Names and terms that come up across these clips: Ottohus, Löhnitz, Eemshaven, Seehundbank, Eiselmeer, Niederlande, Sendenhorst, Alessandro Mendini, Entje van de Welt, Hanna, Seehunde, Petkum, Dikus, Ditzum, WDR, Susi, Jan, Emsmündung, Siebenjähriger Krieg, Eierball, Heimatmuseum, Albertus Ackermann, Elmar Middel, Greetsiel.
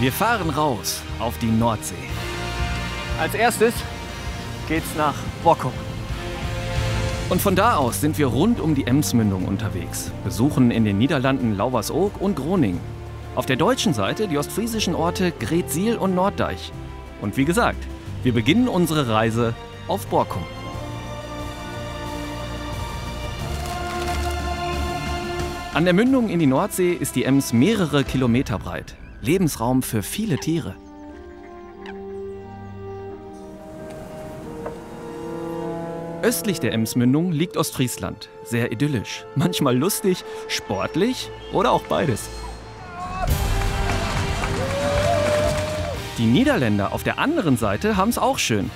Wir fahren raus auf die Nordsee. Als erstes geht's nach Borkum. Und von da aus sind wir rund um die Emsmündung unterwegs, besuchen in den Niederlanden Lauwersoog und Groningen. Auf der deutschen Seite die ostfriesischen Orte Greetsiel und Norddeich. Und wie gesagt, wir beginnen unsere Reise auf Borkum. An der Mündung in die Nordsee ist die Ems mehrere Kilometer breit. Lebensraum für viele Tiere. Östlich der Emsmündung liegt Ostfriesland. Sehr idyllisch, manchmal lustig, sportlich oder auch beides. Die Niederländer auf der anderen Seite haben es auch schön.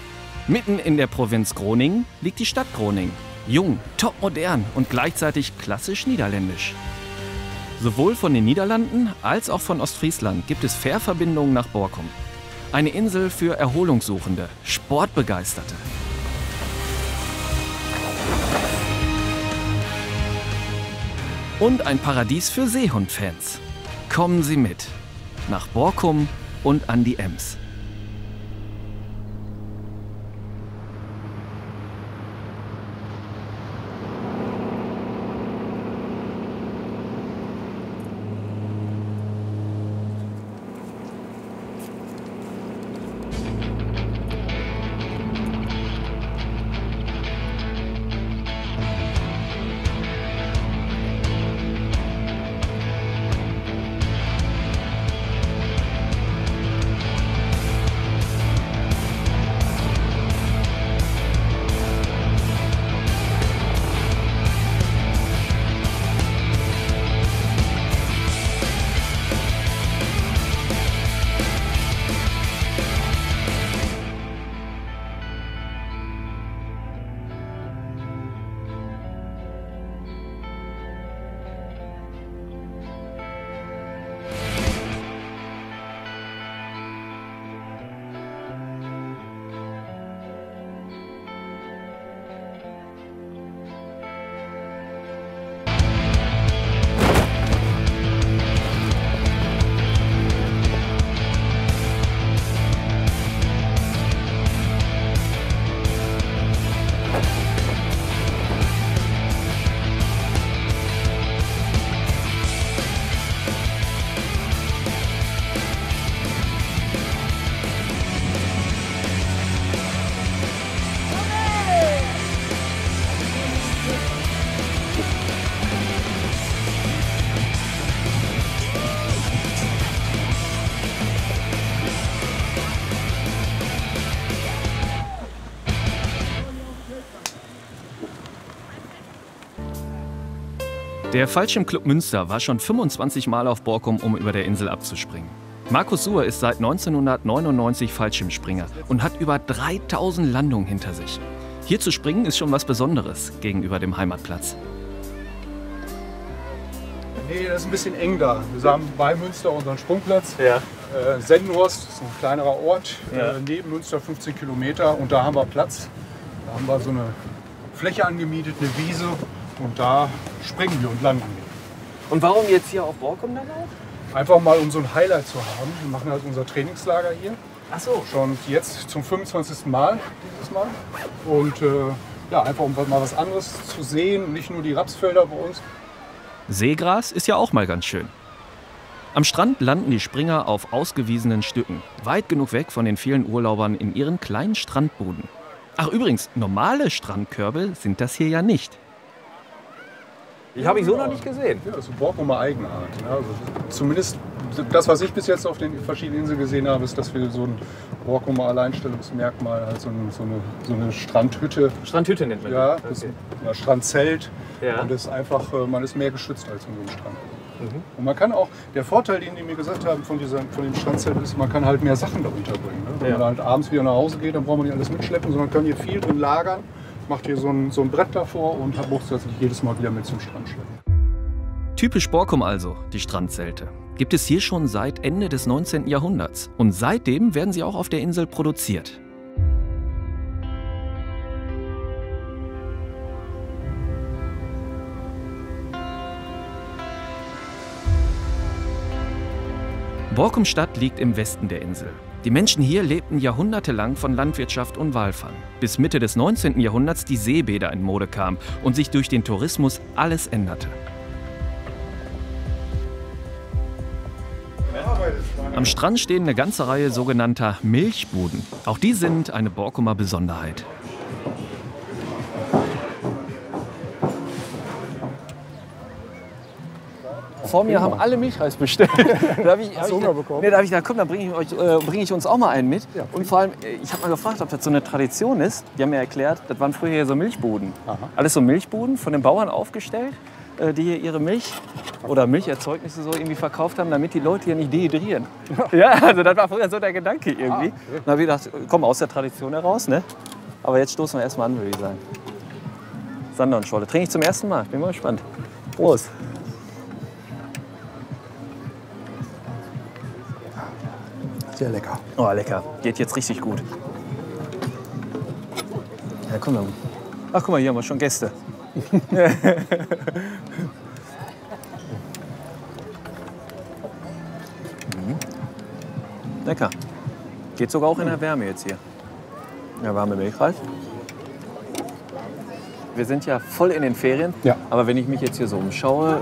Mitten in der Provinz Groningen liegt die Stadt Groningen. Jung, topmodern und gleichzeitig klassisch niederländisch. Sowohl von den Niederlanden als auch von Ostfriesland gibt es Fährverbindungen nach Borkum. Eine Insel für Erholungssuchende, Sportbegeisterte. Und ein Paradies für Seehundfans. Kommen Sie mit nach Borkum und an die Ems. Der Fallschirmclub Münster war schon 25 Mal auf Borkum, um über der Insel abzuspringen. Markus Suhr ist seit 1999 Fallschirmspringer und hat über 3000 Landungen hinter sich. Hier zu springen ist schon was Besonderes gegenüber dem Heimatplatz. Nee, das ist ein bisschen eng da. Wir haben bei Münster unseren Sprungplatz. Ja. Sendenhorst ist ein kleinerer Ort, ja. Neben Münster 15 Kilometer und da haben wir Platz. Da haben wir so eine Fläche angemietet, eine Wiese. Und da springen wir und landen wir. Und warum jetzt hier auf Borkum dann auch? Einfach mal, um so ein Highlight zu haben. Wir machen halt unser Trainingslager hier. Ach so. Schon jetzt zum 25. Mal dieses Mal. Und ja, einfach um mal was anderes zu sehen. Nicht nur die Rapsfelder bei uns. Seegras ist ja auch mal ganz schön. Am Strand landen die Springer auf ausgewiesenen Stücken. Weit genug weg von den vielen Urlaubern in ihren kleinen Strandbuden. Ach übrigens, normale Strandkörbe sind das hier ja nicht. Ich habe ihn so noch nicht gesehen. Ja, das ist eine Borkumer Eigenart. Also zumindest das, was ich bis jetzt auf den verschiedenen Inseln gesehen habe, ist, dass wir so ein Borkumer Alleinstellungsmerkmal, also so eine Strandhütte. Strandhütte nennt man ja, das. Ja, okay. Ein Strandzelt. Ja. Und das ist einfach, man ist mehr geschützt als in so einem Strand. Mhm. Und man kann auch, der Vorteil, den die mir gesagt haben von dem Strandzelt ist, man kann halt mehr Sachen da unterbringen. Ne? Wenn man halt abends wieder nach Hause geht, dann braucht man nicht alles mitschleppen, sondern kann hier viel drin lagern. Macht hier so ein Brett davor und brauchst du natürlich jedes Mal wieder mit zum Strand schleppen. Typisch Borkum also, die Strandzelte. Gibt es hier schon seit Ende des 19. Jahrhunderts. Und seitdem werden sie auch auf der Insel produziert. Borkum Stadt liegt im Westen der Insel. Die Menschen hier lebten jahrhundertelang von Landwirtschaft und Walfang, bis Mitte des 19. Jahrhunderts die Seebäder in Mode kamen und sich durch den Tourismus alles änderte. Am Strand stehen eine ganze Reihe sogenannter Milchbuden. Auch die sind eine Borkumer Besonderheit. Vor mir haben alle Milchreis bestellt. Da habe ich gedacht, komm, dann bringe ich uns auch mal einen mit. Ja. Und vor allem, ich habe mal gefragt, ob das so eine Tradition ist. Die haben mir erklärt, das waren früher hier so Milchbuden. Aha. Alles so Milchbuden, von den Bauern aufgestellt, die hier ihre Milch oder Milcherzeugnisse so irgendwie verkauft haben, damit die Leute hier nicht dehydrieren. Ja, also das war früher so der Gedanke irgendwie. Ah, okay. Dann habe ich gedacht, komm, aus der Tradition heraus, ne? Aber jetzt stoßen wir erstmal an, würde ich sagen. Sander und Scholle. Trinke ich zum ersten Mal. Bin mal gespannt. Prost. Sehr lecker. Oh, lecker. Geht jetzt richtig gut. Ja, komm mal. Ach, guck mal, hier haben wir schon Gäste. Lecker. Geht sogar auch in der Wärme jetzt hier. Ja, warme Milchreis. Wir sind ja voll in den Ferien. Ja. Aber wenn ich mich jetzt hier so umschaue,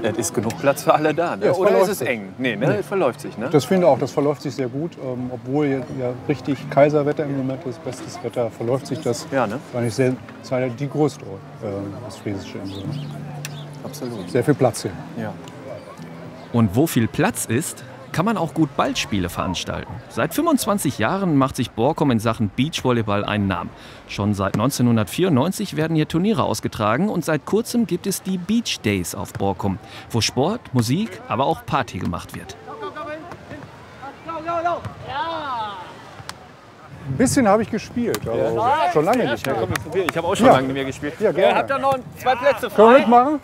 es ist genug Platz für alle da. Ne? Ja, oder ist es eng? Nee, ne? Es verläuft sich. Ne? Das finde ich auch. Das verläuft sich sehr gut. Obwohl ja richtig Kaiserwetter im Moment ist, bestes Wetter, verläuft sich das. Ja, ne? War nicht sehr, das war die größte ostfriesische Insel. Ne? Absolut. Sehr viel Platz hier. Ja. Und wo viel Platz ist, kann man auch gut Ballspiele veranstalten. Seit 25 Jahren macht sich Borkum in Sachen Beachvolleyball einen Namen. Schon seit 1994 werden hier Turniere ausgetragen und seit kurzem gibt es die Beach-Days auf Borkum, wo Sport, Musik, aber auch Party gemacht wird. Ein bisschen habe ich gespielt, aber ja, schon lange nicht mehr. Ja, komm, wir probieren. Ich habe auch schon lange nicht mehr gespielt. Ja, gerne. Habt ihr noch zwei Plätze frei? Können wir mitmachen?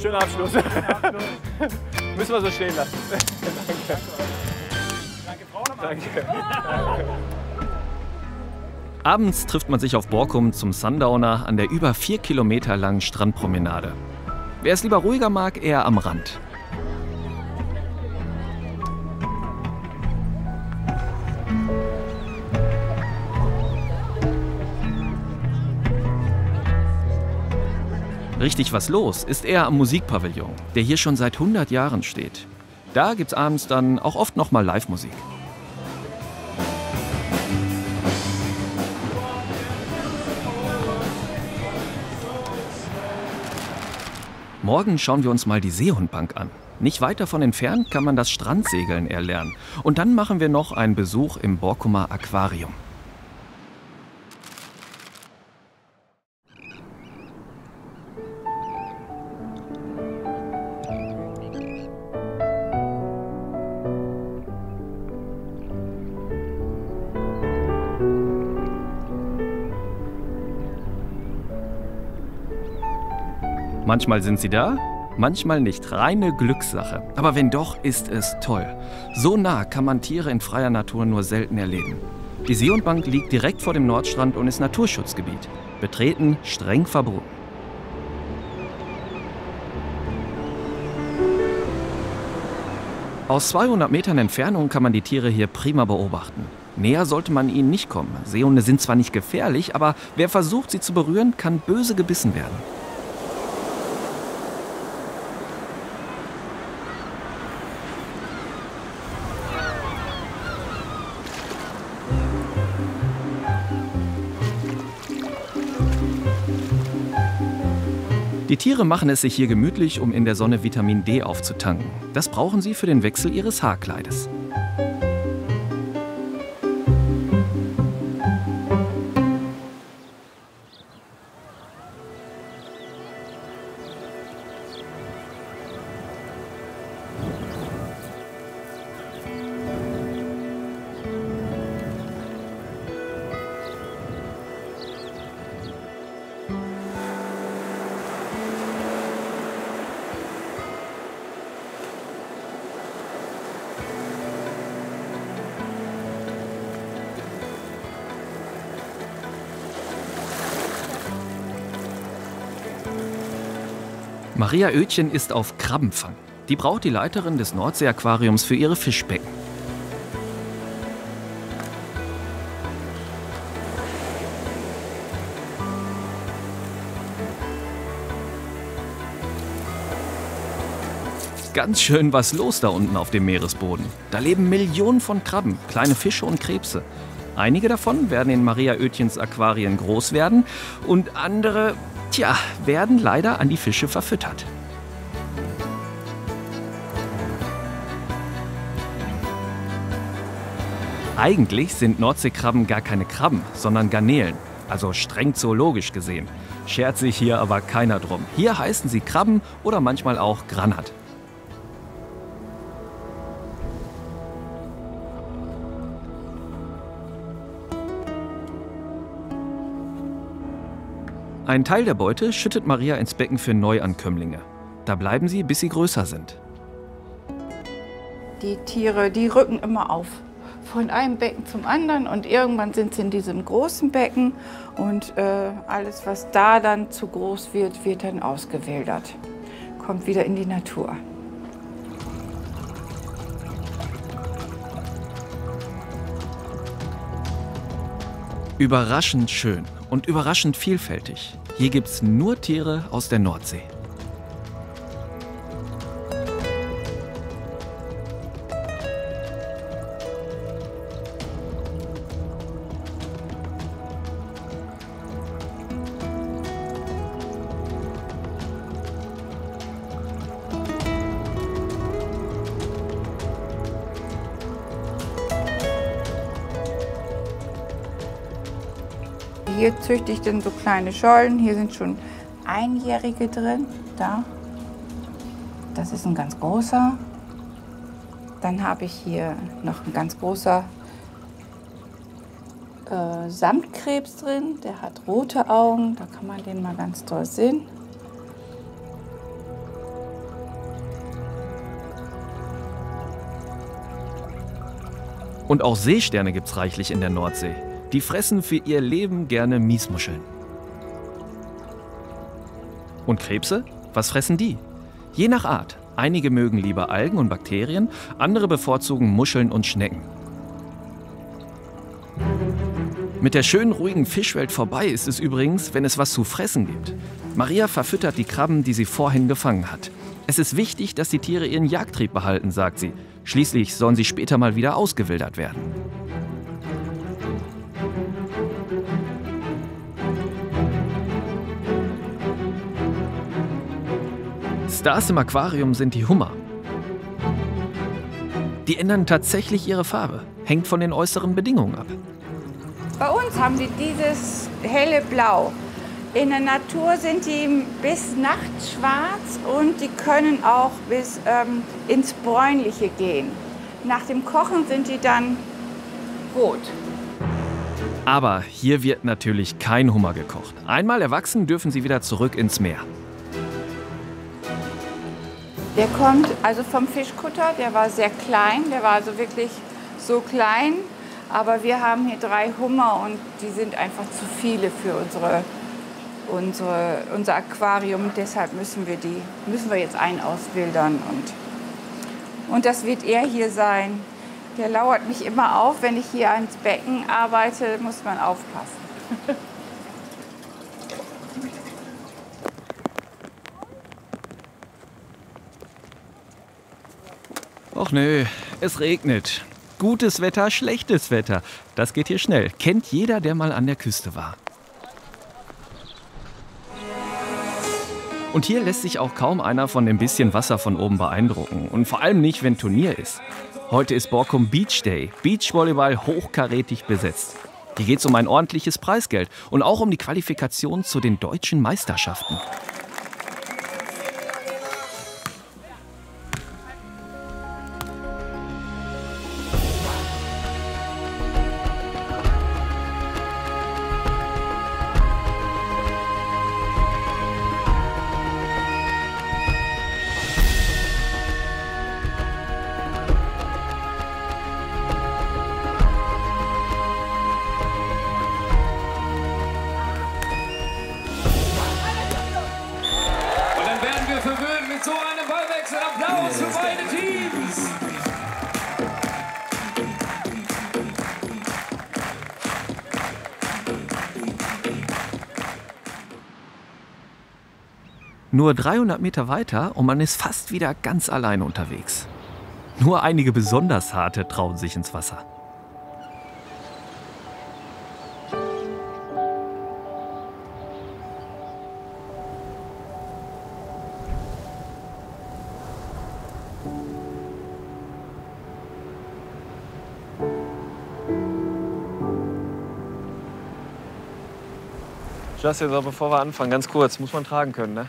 Schöner Abschluss. Müssen wir so stehen lassen. Danke. Danke. Abends trifft man sich auf Borkum zum Sundowner an der über 4 Kilometer langen Strandpromenade. Wer es lieber ruhiger mag, eher am Rand. Richtig was los ist eher am Musikpavillon, der hier schon seit 100 Jahren steht. Da gibt's abends dann auch oft noch mal Live-Musik. Morgen schauen wir uns mal die Seehundbank an. Nicht weit davon entfernt kann man das Strandsegeln erlernen. Und dann machen wir noch einen Besuch im Borkumer Aquarium. Manchmal sind sie da, manchmal nicht. Reine Glückssache. Aber wenn doch, ist es toll. So nah kann man Tiere in freier Natur nur selten erleben. Die Seehundbank liegt direkt vor dem Nordstrand und ist Naturschutzgebiet. Betreten streng verboten. Aus 200 Metern Entfernung kann man die Tiere hier prima beobachten. Näher sollte man ihnen nicht kommen. Seehunde sind zwar nicht gefährlich, aber wer versucht, sie zu berühren, kann böse gebissen werden. Die Tiere machen es sich hier gemütlich, um in der Sonne Vitamin D aufzutanken. Das brauchen sie für den Wechsel ihres Haarkleides. Maria Ötchen ist auf Krabbenfang. Die braut die Leiterin des Nordseeaquariums für ihre Fischbecken. Ganz schön was los da unten auf dem Meeresboden. Da leben Millionen von Krabben, kleine Fische und Krebse. Einige davon werden in Maria Ötchens Aquarien groß werden und andere, tja, werden leider an die Fische verfüttert. Eigentlich sind Nordseekrabben gar keine Krabben, sondern Garnelen, also streng zoologisch gesehen. Schert sich hier aber keiner drum. Hier heißen sie Krabben oder manchmal auch Granat. Ein Teil der Beute schüttet Maria ins Becken für Neuankömmlinge. Da bleiben sie, bis sie größer sind. Die Tiere, die rücken immer auf. Von einem Becken zum anderen und irgendwann sind sie in diesem großen Becken. Und alles, was da dann zu groß wird, wird dann ausgewildert. Kommt wieder in die Natur. Überraschend schön. Und überraschend vielfältig. Hier gibt's nur Tiere aus der Nordsee. Hier züchte ich dann so kleine Schollen. Hier sind schon Einjährige drin. Da. Das ist ein ganz großer. Dann habe ich hier noch ein ganz großer Samtkrebs drin. Der hat rote Augen. Da kann man den mal ganz toll sehen. Und auch Seesterne gibt es reichlich in der Nordsee. Die fressen für ihr Leben gerne Miesmuscheln. Und Krebse? Was fressen die? Je nach Art. Einige mögen lieber Algen und Bakterien, andere bevorzugen Muscheln und Schnecken. Mit der schönen, ruhigen Fischwelt vorbei ist es übrigens, wenn es was zu fressen gibt. Maria verfüttert die Krabben, die sie vorhin gefangen hat. Es ist wichtig, dass die Tiere ihren Jagdtrieb behalten, sagt sie. Schließlich sollen sie später mal wieder ausgewildert werden. Stars im Aquarium sind die Hummer. Die ändern tatsächlich ihre Farbe. Hängt von den äußeren Bedingungen ab. Bei uns haben die dieses helle Blau. In der Natur sind die bis nachts schwarz und die können auch bis ins Bräunliche gehen. Nach dem Kochen sind die dann rot. Aber hier wird natürlich kein Hummer gekocht. Einmal erwachsen dürfen sie wieder zurück ins Meer. Der kommt also vom Fischkutter, der war sehr klein, der war also wirklich so klein. Aber wir haben hier 3 Hummer und die sind einfach zu viele für unser Aquarium. Deshalb müssen wir jetzt einen auswildern. Und das wird er hier sein. Der lauert mich immer auf, wenn ich hier ans Becken arbeite, muss man aufpassen. Och nö, es regnet. Gutes Wetter, schlechtes Wetter. Das geht hier schnell. Kennt jeder, der mal an der Küste war. Und hier lässt sich auch kaum einer von dem bisschen Wasser von oben beeindrucken. Und vor allem nicht, wenn Turnier ist. Heute ist Borkum Beach Day. Beachvolleyball hochkarätig besetzt. Hier geht es um ein ordentliches Preisgeld und auch um die Qualifikation zu den deutschen Meisterschaften. Nur 300 Meter weiter und man ist fast wieder ganz alleine unterwegs. Nur einige besonders harte trauen sich ins Wasser. Justin, so bevor wir anfangen, ganz kurz, muss man tragen können, ne?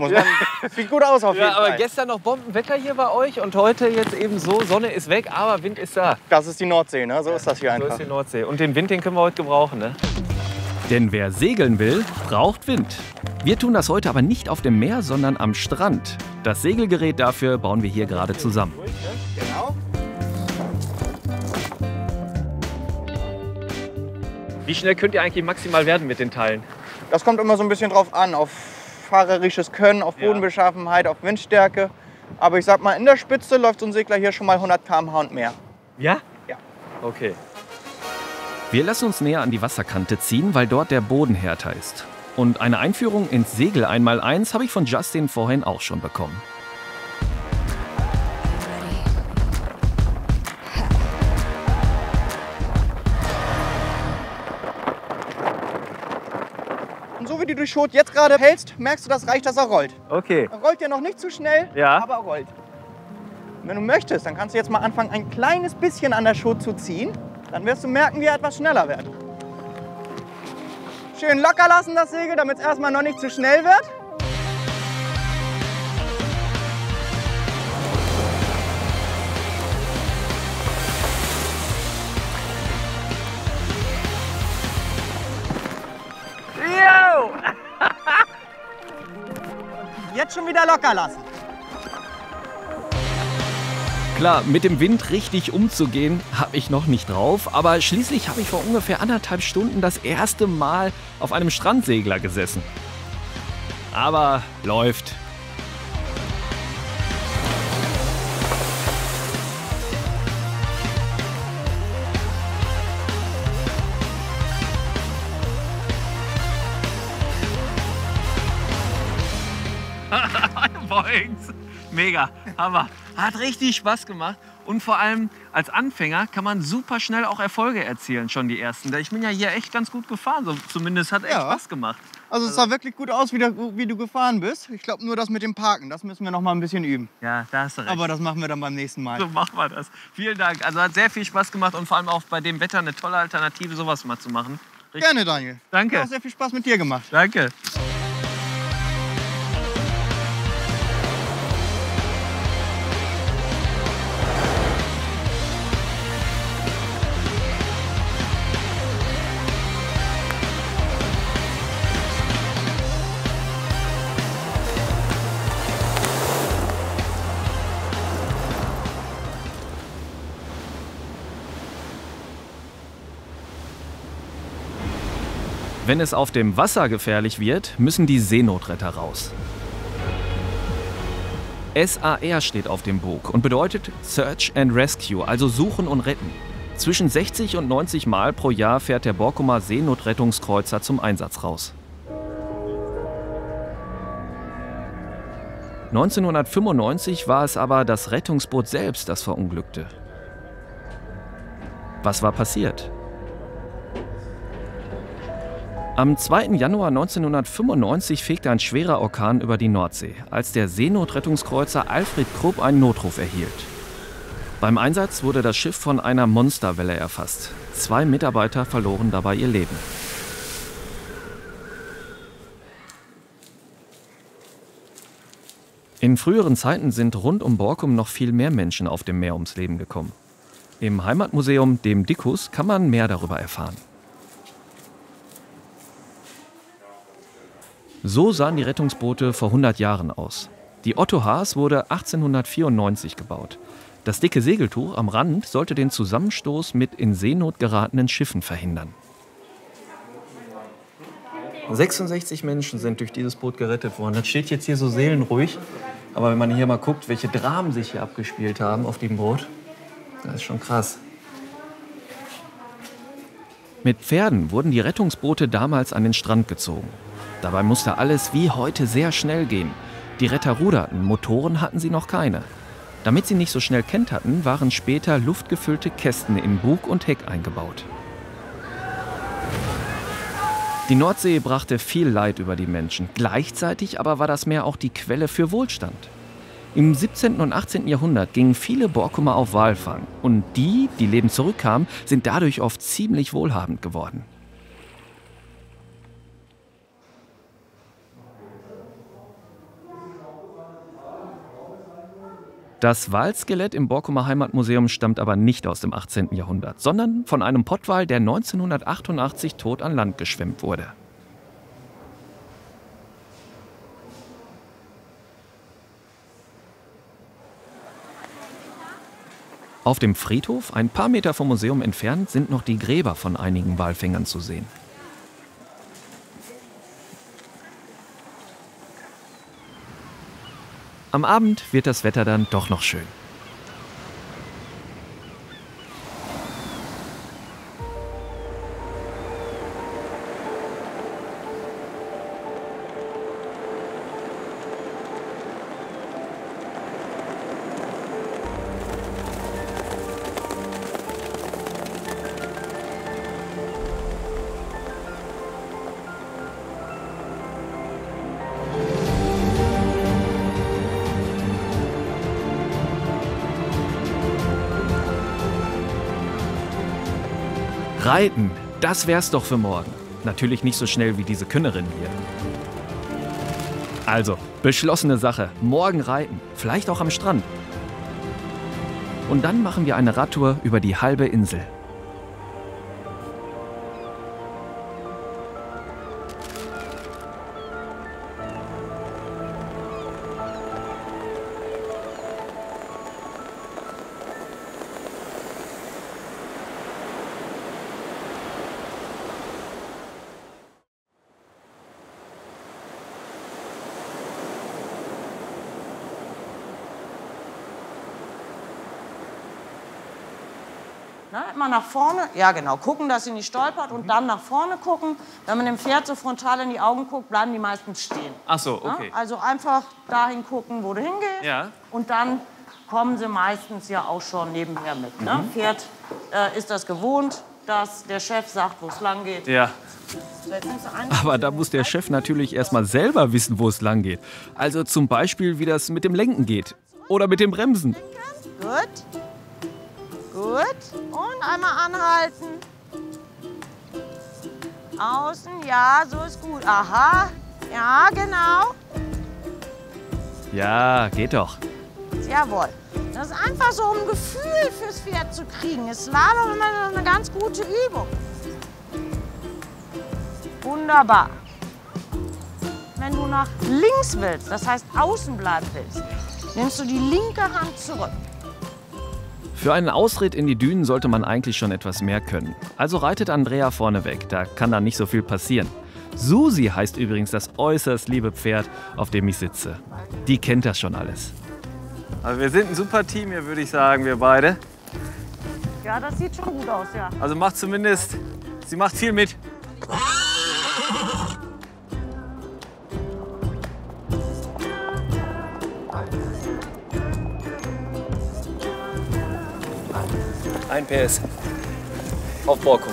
Muss man, ja. Sieht gut aus auf jeden Fall. Ja, aber gestern noch Bombenwetter hier bei euch und heute jetzt eben so, Sonne ist weg, aber Wind ist da. Das ist die Nordsee, ne? So ist das hier einfach. So ist die Nordsee. Und den Wind, den können wir heute gebrauchen, ne? Denn wer segeln will, braucht Wind. Wir tun das heute aber nicht auf dem Meer, sondern am Strand. Das Segelgerät dafür bauen wir hier gerade zusammen. Genau. Wie schnell könnt ihr eigentlich maximal werden mit den Teilen? Das kommt immer so ein bisschen drauf an, auf fahrerisches Können, auf Bodenbeschaffenheit, auf Windstärke. Aber ich sag mal, in der Spitze läuft so ein Segler hier schon mal 100 km/h und mehr. Ja? Ja. Okay. Wir lassen uns näher an die Wasserkante ziehen, weil dort der Boden härter ist. Und eine Einführung ins Segel 1x1 habe ich von Justin vorhin auch schon bekommen. Die du die Schot jetzt gerade hältst, merkst du, das reicht, dass er rollt. Okay. Er rollt ja noch nicht zu schnell, aber er rollt. Und wenn du möchtest, dann kannst du jetzt mal anfangen, ein kleines bisschen an der Schot zu ziehen. Dann wirst du merken, wie er etwas schneller wird. Schön locker lassen das Segel, damit es erstmal noch nicht zu schnell wird. Jetzt schon wieder locker lassen. Klar, mit dem Wind richtig umzugehen, habe ich noch nicht drauf. Aber schließlich habe ich vor ungefähr 1,5 Stunden das erste Mal auf einem Strandsegler gesessen. Aber läuft. Mega, Hammer. Hat richtig Spaß gemacht. Und vor allem als Anfänger kann man super schnell auch Erfolge erzielen, schon die ersten. Ich bin ja hier echt ganz gut gefahren, so zumindest hat echt Spaß gemacht. Also es sah wirklich gut aus, wie du gefahren bist. Ich glaube nur das mit dem Parken, das müssen wir noch mal ein bisschen üben. Ja, da hast du recht. Aber das machen wir dann beim nächsten Mal. So machen wir das. Vielen Dank, also hat sehr viel Spaß gemacht und vor allem auch bei dem Wetter eine tolle Alternative, sowas mal zu machen. Richtig. Gerne, Daniel. Danke. Hat auch sehr viel Spaß mit dir gemacht. Danke. Wenn es auf dem Wasser gefährlich wird, müssen die Seenotretter raus. SAR steht auf dem Bug und bedeutet Search and Rescue, also Suchen und Retten. Zwischen 60 und 90 Mal pro Jahr fährt der Borkumer Seenotrettungskreuzer zum Einsatz raus. 1995 war es aber das Rettungsboot selbst, das verunglückte. Was war passiert? Am 2. Januar 1995 fegte ein schwerer Orkan über die Nordsee, als der Seenotrettungskreuzer Alfred Krupp einen Notruf erhielt. Beim Einsatz wurde das Schiff von einer Monsterwelle erfasst. 2 Mitarbeiter verloren dabei ihr Leben. In früheren Zeiten sind rund um Borkum noch viel mehr Menschen auf dem Meer ums Leben gekommen. Im Heimatmuseum, dem Dikus, kann man mehr darüber erfahren. So sahen die Rettungsboote vor 100 Jahren aus. Die Ottohaas wurde 1894 gebaut. Das dicke Segeltuch am Rand sollte den Zusammenstoß mit in Seenot geratenen Schiffen verhindern. 66 Menschen sind durch dieses Boot gerettet worden. Das steht jetzt hier so seelenruhig. Aber wenn man hier mal guckt, welche Dramen sich hier abgespielt haben auf dem Boot, das ist schon krass. Mit Pferden wurden die Rettungsboote damals an den Strand gezogen. Dabei musste alles wie heute sehr schnell gehen. Die Retter ruderten, Motoren hatten sie noch keine. Damit sie nicht so schnell kenterten, waren später luftgefüllte Kästen in Bug und Heck eingebaut. Die Nordsee brachte viel Leid über die Menschen. Gleichzeitig aber war das Meer auch die Quelle für Wohlstand. Im 17. und 18. Jahrhundert gingen viele Borkumer auf Walfang. Und die, die lebend zurückkamen, sind dadurch oft ziemlich wohlhabend geworden. Das Walskelett im Borkumer Heimatmuseum stammt aber nicht aus dem 18. Jahrhundert, sondern von einem Pottwal, der 1988 tot an Land geschwemmt wurde. Auf dem Friedhof, ein paar Meter vom Museum entfernt, sind noch die Gräber von einigen Walfängern zu sehen. Am Abend wird das Wetter dann doch noch schön. Reiten, das wär's doch für morgen. Natürlich nicht so schnell wie diese Künnerin hier. Also, beschlossene Sache. Morgen reiten, vielleicht auch am Strand. Und dann machen wir eine Radtour über die halbe Insel. Nach vorne, ja genau, gucken, dass sie nicht stolpert und dann nach vorne gucken. Wenn man dem Pferd so frontal in die Augen guckt, bleiben die meisten stehen. Ach so, okay. Ja? Also einfach dahin gucken, wo du hingehst, ja. Und dann kommen sie meistens ja auch schon nebenher mit. Ne? Mhm. Pferd ist das gewohnt, dass der Chef sagt, wo es lang geht. Ja. Aber da muss der Chef natürlich erstmal selber wissen, wo es lang geht. Also zum Beispiel, wie das mit dem Lenken geht oder mit dem Bremsen. Gut. Gut. Und einmal anhalten. Außen, ja, so ist gut. Aha, ja, genau. Ja, geht doch. Jawohl. Das ist einfach so, um ein Gefühl fürs Pferd zu kriegen. Ist Slalom immer eine ganz gute Übung. Wunderbar. Wenn du nach links willst, das heißt außen bleiben willst, nimmst du die linke Hand zurück. Für einen Ausritt in die Dünen sollte man eigentlich schon etwas mehr können. Also reitet Andrea vorneweg, da kann dann nicht so viel passieren. Susi heißt übrigens das äußerst liebe Pferd, auf dem ich sitze. Die kennt das schon alles. Also wir sind ein super Team hier, würde ich sagen, wir beide. Ja, das sieht schon gut aus, ja. Also macht zumindest, sie macht viel mit. Ein PS auf Borkum.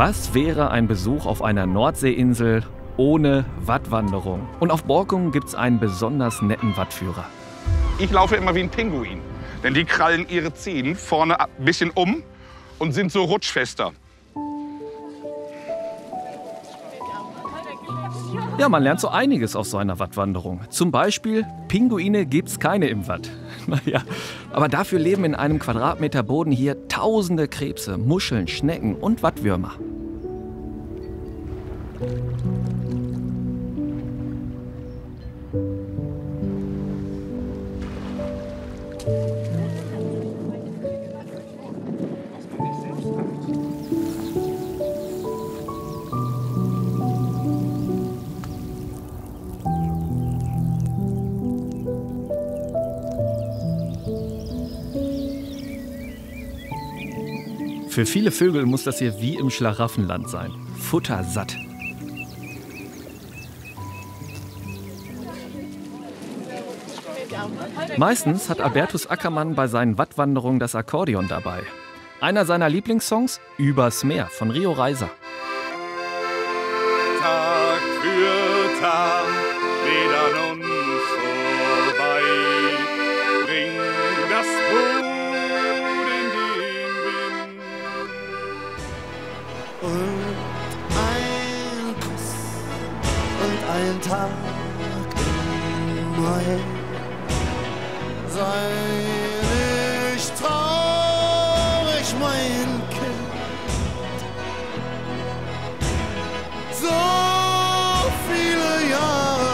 Was wäre ein Besuch auf einer Nordseeinsel ohne Wattwanderung? Und auf Borkum gibt es einen besonders netten Wattführer. Ich laufe immer wie ein Pinguin, denn die krallen ihre Zehen vorne ein bisschen um und sind so rutschfester. Ja, man lernt so einiges auf so einer Wattwanderung. Zum Beispiel, Pinguine gibt's keine im Watt. Naja, aber dafür leben in einem Quadratmeter Boden hier tausende Krebse, Muscheln, Schnecken und Wattwürmer. Für viele Vögel muss das hier wie im Schlaraffenland sein. Futtersatt. Meistens hat Albertus Ackermann bei seinen Wattwanderungen das Akkordeon dabei. Einer seiner Lieblingssongs, Übers Meer von Rio Reiser. Tag für Tag, geht an uns vorbei, bring das Boot in den Wind. Und ein Kuss und ein Tag im Mai sei nicht traurig, mein Kind. So viele Jahre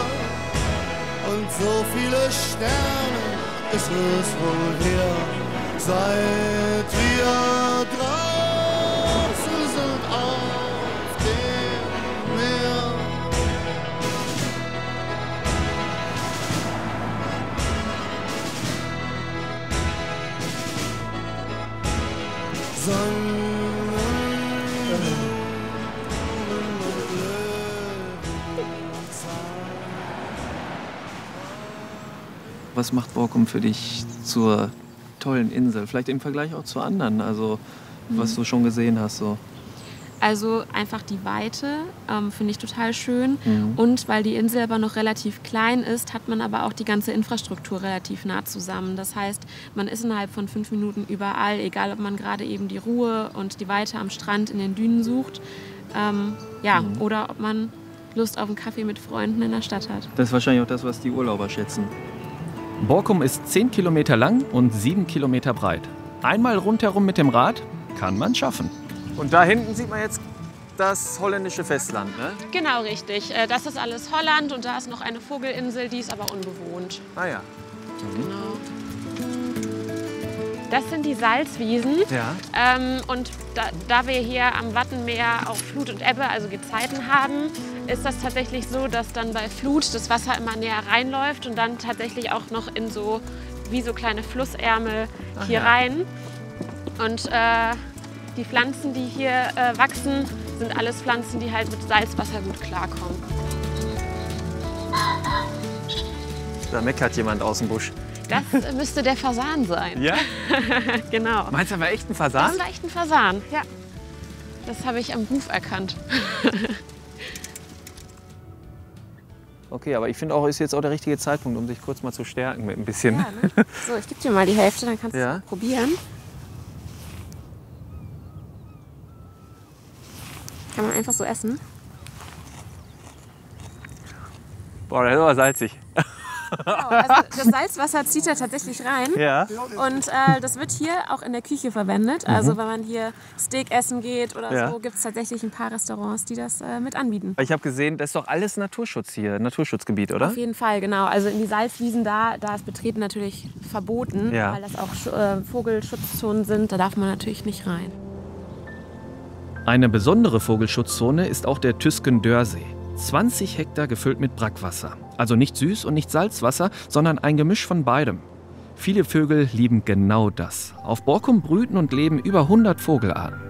und so viele Sterne ist es wohl her, seit wir draußen sind auf dem Meer. Was macht Borkum für dich zur tollen Insel? Vielleicht im Vergleich auch zu anderen, also was du schon gesehen hast. So. Also einfach die Weite finde ich total schön. Mhm. Und weil die Insel aber noch relativ klein ist, hat man aber auch die ganze Infrastruktur relativ nah zusammen. Das heißt, man ist innerhalb von 5 Minuten überall, egal ob man gerade eben die Ruhe und die Weite am Strand in den Dünen sucht. Oder ob man Lust auf einen Kaffee mit Freunden in der Stadt hat. Das ist wahrscheinlich auch das, was die Urlauber schätzen. Borkum ist 10 Kilometer lang und 7 Kilometer breit. Einmal rundherum mit dem Rad kann man schaffen. Und da hinten sieht man jetzt das holländische Festland, ne? Genau, richtig. Das ist alles Holland und da ist noch eine Vogelinsel, die ist aber unbewohnt. Ah ja. Mhm. Genau. Das sind die Salzwiesen. Ja. Und da wir hier am Wattenmeer auch Flut und Ebbe, also Gezeiten haben, ist das tatsächlich so, dass dann bei Flut das Wasser immer näher reinläuft und dann tatsächlich auch noch in so, wie so kleine Flussärmel hier rein. Und die Pflanzen, die hier wachsen, sind alles Pflanzen, die halt mit Salzwasser gut klarkommen. Da meckert jemand aus dem Busch. Das müsste der Fasan sein. Ja? Genau. Meinst du, das war echt ein Fasan? Das war echt ein Fasan, ja. Das habe ich am Ruf erkannt. Okay, aber ich finde auch, ist jetzt auch der richtige Zeitpunkt, um sich kurz mal zu stärken mit ein bisschen. Ja, ne? So, ich gebe dir mal die Hälfte, dann kannst du probieren. Kann man einfach so essen? Boah, das ist aber salzig. Genau, also das Salzwasser zieht da tatsächlich rein. Ja. Und das wird hier auch in der Küche verwendet. Also wenn man hier Steak essen geht oder so, gibt es tatsächlich ein paar Restaurants, die das mit anbieten. Ich habe gesehen, das ist doch alles Naturschutz hier, Naturschutzgebiet, oder? Auf jeden Fall, genau. Also in die Salzwiesen da ist Betreten natürlich verboten, weil das auch Vogelschutzzonen sind. Da darf man natürlich nicht rein. Eine besondere Vogelschutzzone ist auch der Tüskendörsee. 20 Hektar gefüllt mit Brackwasser. Also nicht Süß- und nicht Salzwasser, sondern ein Gemisch von beidem. Viele Vögel lieben genau das. Auf Borkum brüten und leben über 100 Vogelarten.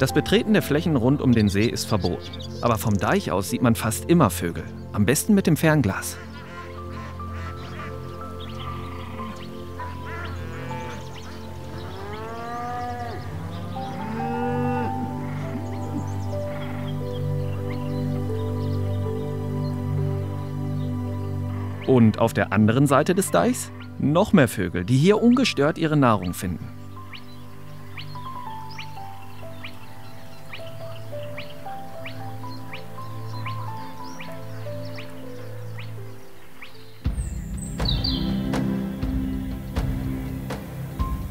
Das Betreten der Flächen rund um den See ist verboten. Aber vom Deich aus sieht man fast immer Vögel. Am besten mit dem Fernglas. Und auf der anderen Seite des Deichs noch mehr Vögel, die hier ungestört ihre Nahrung finden.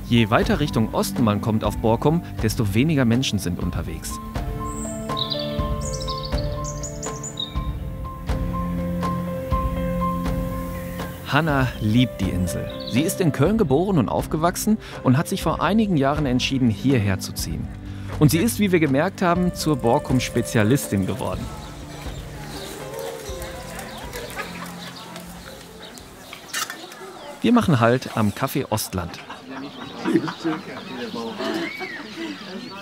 Je weiter Richtung Osten man kommt auf Borkum, desto weniger Menschen sind unterwegs. Hanna liebt die Insel. Sie ist in Köln geboren und aufgewachsen und hat sich vor einigen Jahren entschieden, hierher zu ziehen. Und sie ist, wie wir gemerkt haben, zur Borkum-Spezialistin geworden. Wir machen Halt am Café Ostland.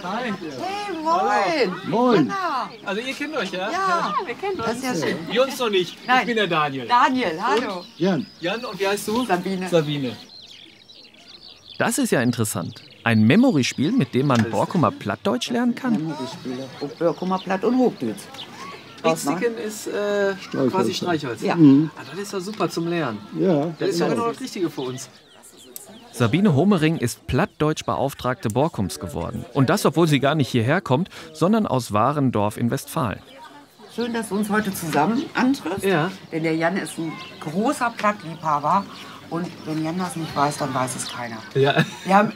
Hi. Hey, moin. Hallo. Moin. Also ihr kennt euch, ja? Ja, wir kennen uns. Das ist ja schön. Wir uns noch nicht. Nein. Ich bin der Daniel. Daniel, hallo. Und Jan. Jan, und wie heißt du? Sabine. Sabine. Das ist ja interessant. Ein Memory-Spiel, mit dem man Borkumer Plattdeutsch lernen kann? Memory-Spiele. Borkumer Platt und Hochdeutsch. Rixiken ist quasi Streichholz. Ja. Mhm. Ah, das ist ja super zum Lernen. Ja. Das ist ja genau das Richtige für uns. Sabine Homering ist Plattdeutsch-Beauftragte Borkums geworden. Und das, obwohl sie gar nicht hierher kommt, sondern aus Warendorf in Westfalen. Schön, dass du uns heute zusammen antriffst. Ja. Denn der Jan ist ein großer Plattliebhaber. Und wenn Jan das nicht weiß, dann weiß es keiner. Ja. Wir haben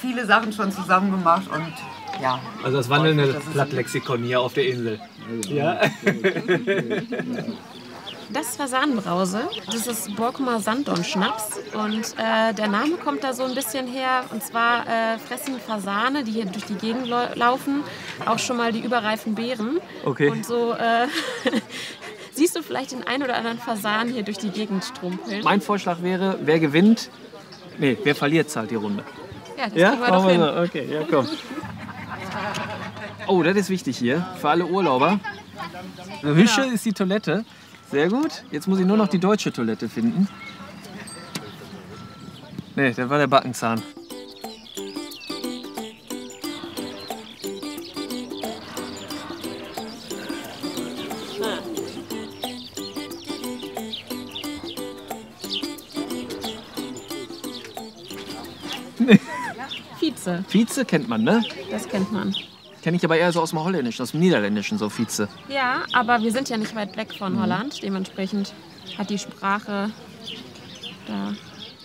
viele Sachen schon zusammen gemacht und ja. Also das wandelnde Plattlexikon hier auf der Insel. Ja. Das ist Fasanenbrause. Das ist Borkumer Sanddornschnaps. Und der Name kommt da so ein bisschen her. Und zwar fressen Fasane, die hier durch die Gegend laufen, auch schon mal die überreifen Beeren. Okay. Und so siehst du vielleicht den einen oder anderen Fasan hier durch die Gegend strumpeln. Mein Vorschlag wäre, wer gewinnt, nee, wer verliert, zahlt die Runde. Ja, das kriegen wir doch hin. So. Okay, ja, komm. Oh, das ist wichtig hier für alle Urlauber. Hüsche ist die Toilette. Sehr gut. Jetzt muss ich nur noch die deutsche Toilette finden. Nee, das war der Backenzahn. Nee. Vize. Vize kennt man, ne? Das kennt man. Kenne ich aber eher so aus dem Holländischen, aus dem Niederländischen, so Vize. Ja, aber wir sind ja nicht weit weg von Holland. Dementsprechend hat die Sprache da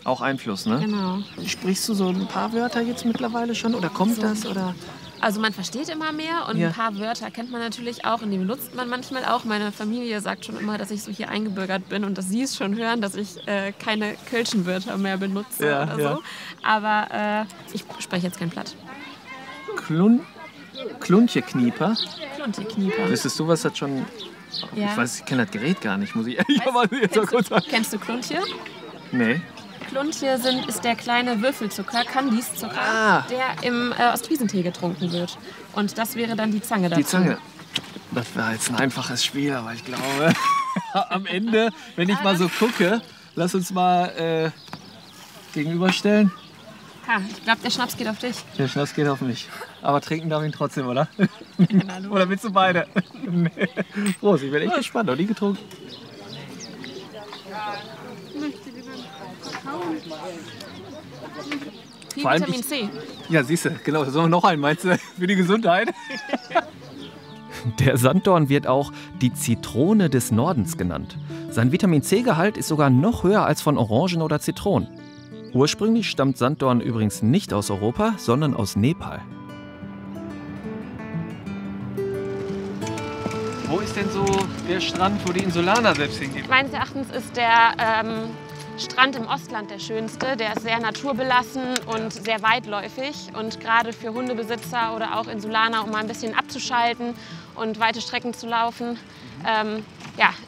auch Einfluss, ne? Genau. Sprichst du so ein paar Wörter jetzt mittlerweile schon oder kommt das? Oder? Also man versteht immer mehr und ein paar Wörter kennt man natürlich auch und die benutzt man manchmal auch. Meine Familie sagt schon immer, dass ich so hier eingebürgert bin und dass sie es schon hören, dass ich keine kölschen Wörter mehr benutze oder so. Aber ich spreche jetzt kein Platt. Kluntje-Knieper. Kluntje-Knieper. Wüsstest du, was das schon... Ja. Ich weiß, ich kenne das Gerät gar nicht, muss ich ehrlich mal jetzt so kurz sagen. Kennst du Kluntje? Nee. Kluntje ist der kleine Würfelzucker, Candice-Zucker, der im Ostfriesentee getrunken wird. Und das wäre dann die Zange dazu. Die Zange. Das war jetzt ein einfaches Spiel, aber ich glaube, am Ende, wenn ich mal so gucke, lass uns mal gegenüberstellen. Ha, ich glaube, der Schnaps geht auf dich. Der Schnaps geht auf mich. Aber trinken darf ich ihn trotzdem, oder? Oder willst du beide? Nee. Prost, ich bin echt gespannt. Noch nie getrunken. Viel Vitamin C. Ja, siehst du, genau. Da sollen wir noch einen, meinst du? Für die Gesundheit. Der Sanddorn wird auch die Zitrone des Nordens genannt. Sein Vitamin C-Gehalt ist sogar noch höher als von Orangen oder Zitronen. Ursprünglich stammt Sanddorn übrigens nicht aus Europa, sondern aus Nepal. Wo ist denn so der Strand, wo die Insulaner selbst hingehen? Meines Erachtens ist der Strand im Ostland der schönste. Der ist sehr naturbelassen und sehr weitläufig. Und gerade für Hundebesitzer oder auch Insulaner, um mal ein bisschen abzuschalten und weite Strecken zu laufen,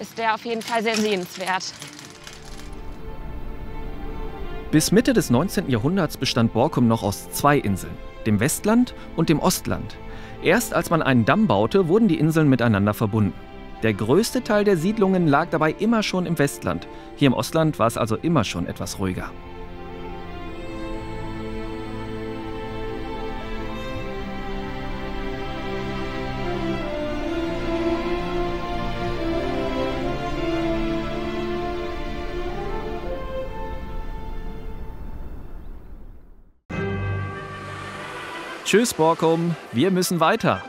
ist der auf jeden Fall sehr sehenswert. Bis Mitte des 19. Jahrhunderts bestand Borkum noch aus zwei Inseln, dem Westland und dem Ostland. Erst als man einen Damm baute, wurden die Inseln miteinander verbunden. Der größte Teil der Siedlungen lag dabei immer schon im Westland. Hier im Ostland war es also immer schon etwas ruhiger. Tschüss Borkum, wir müssen weiter.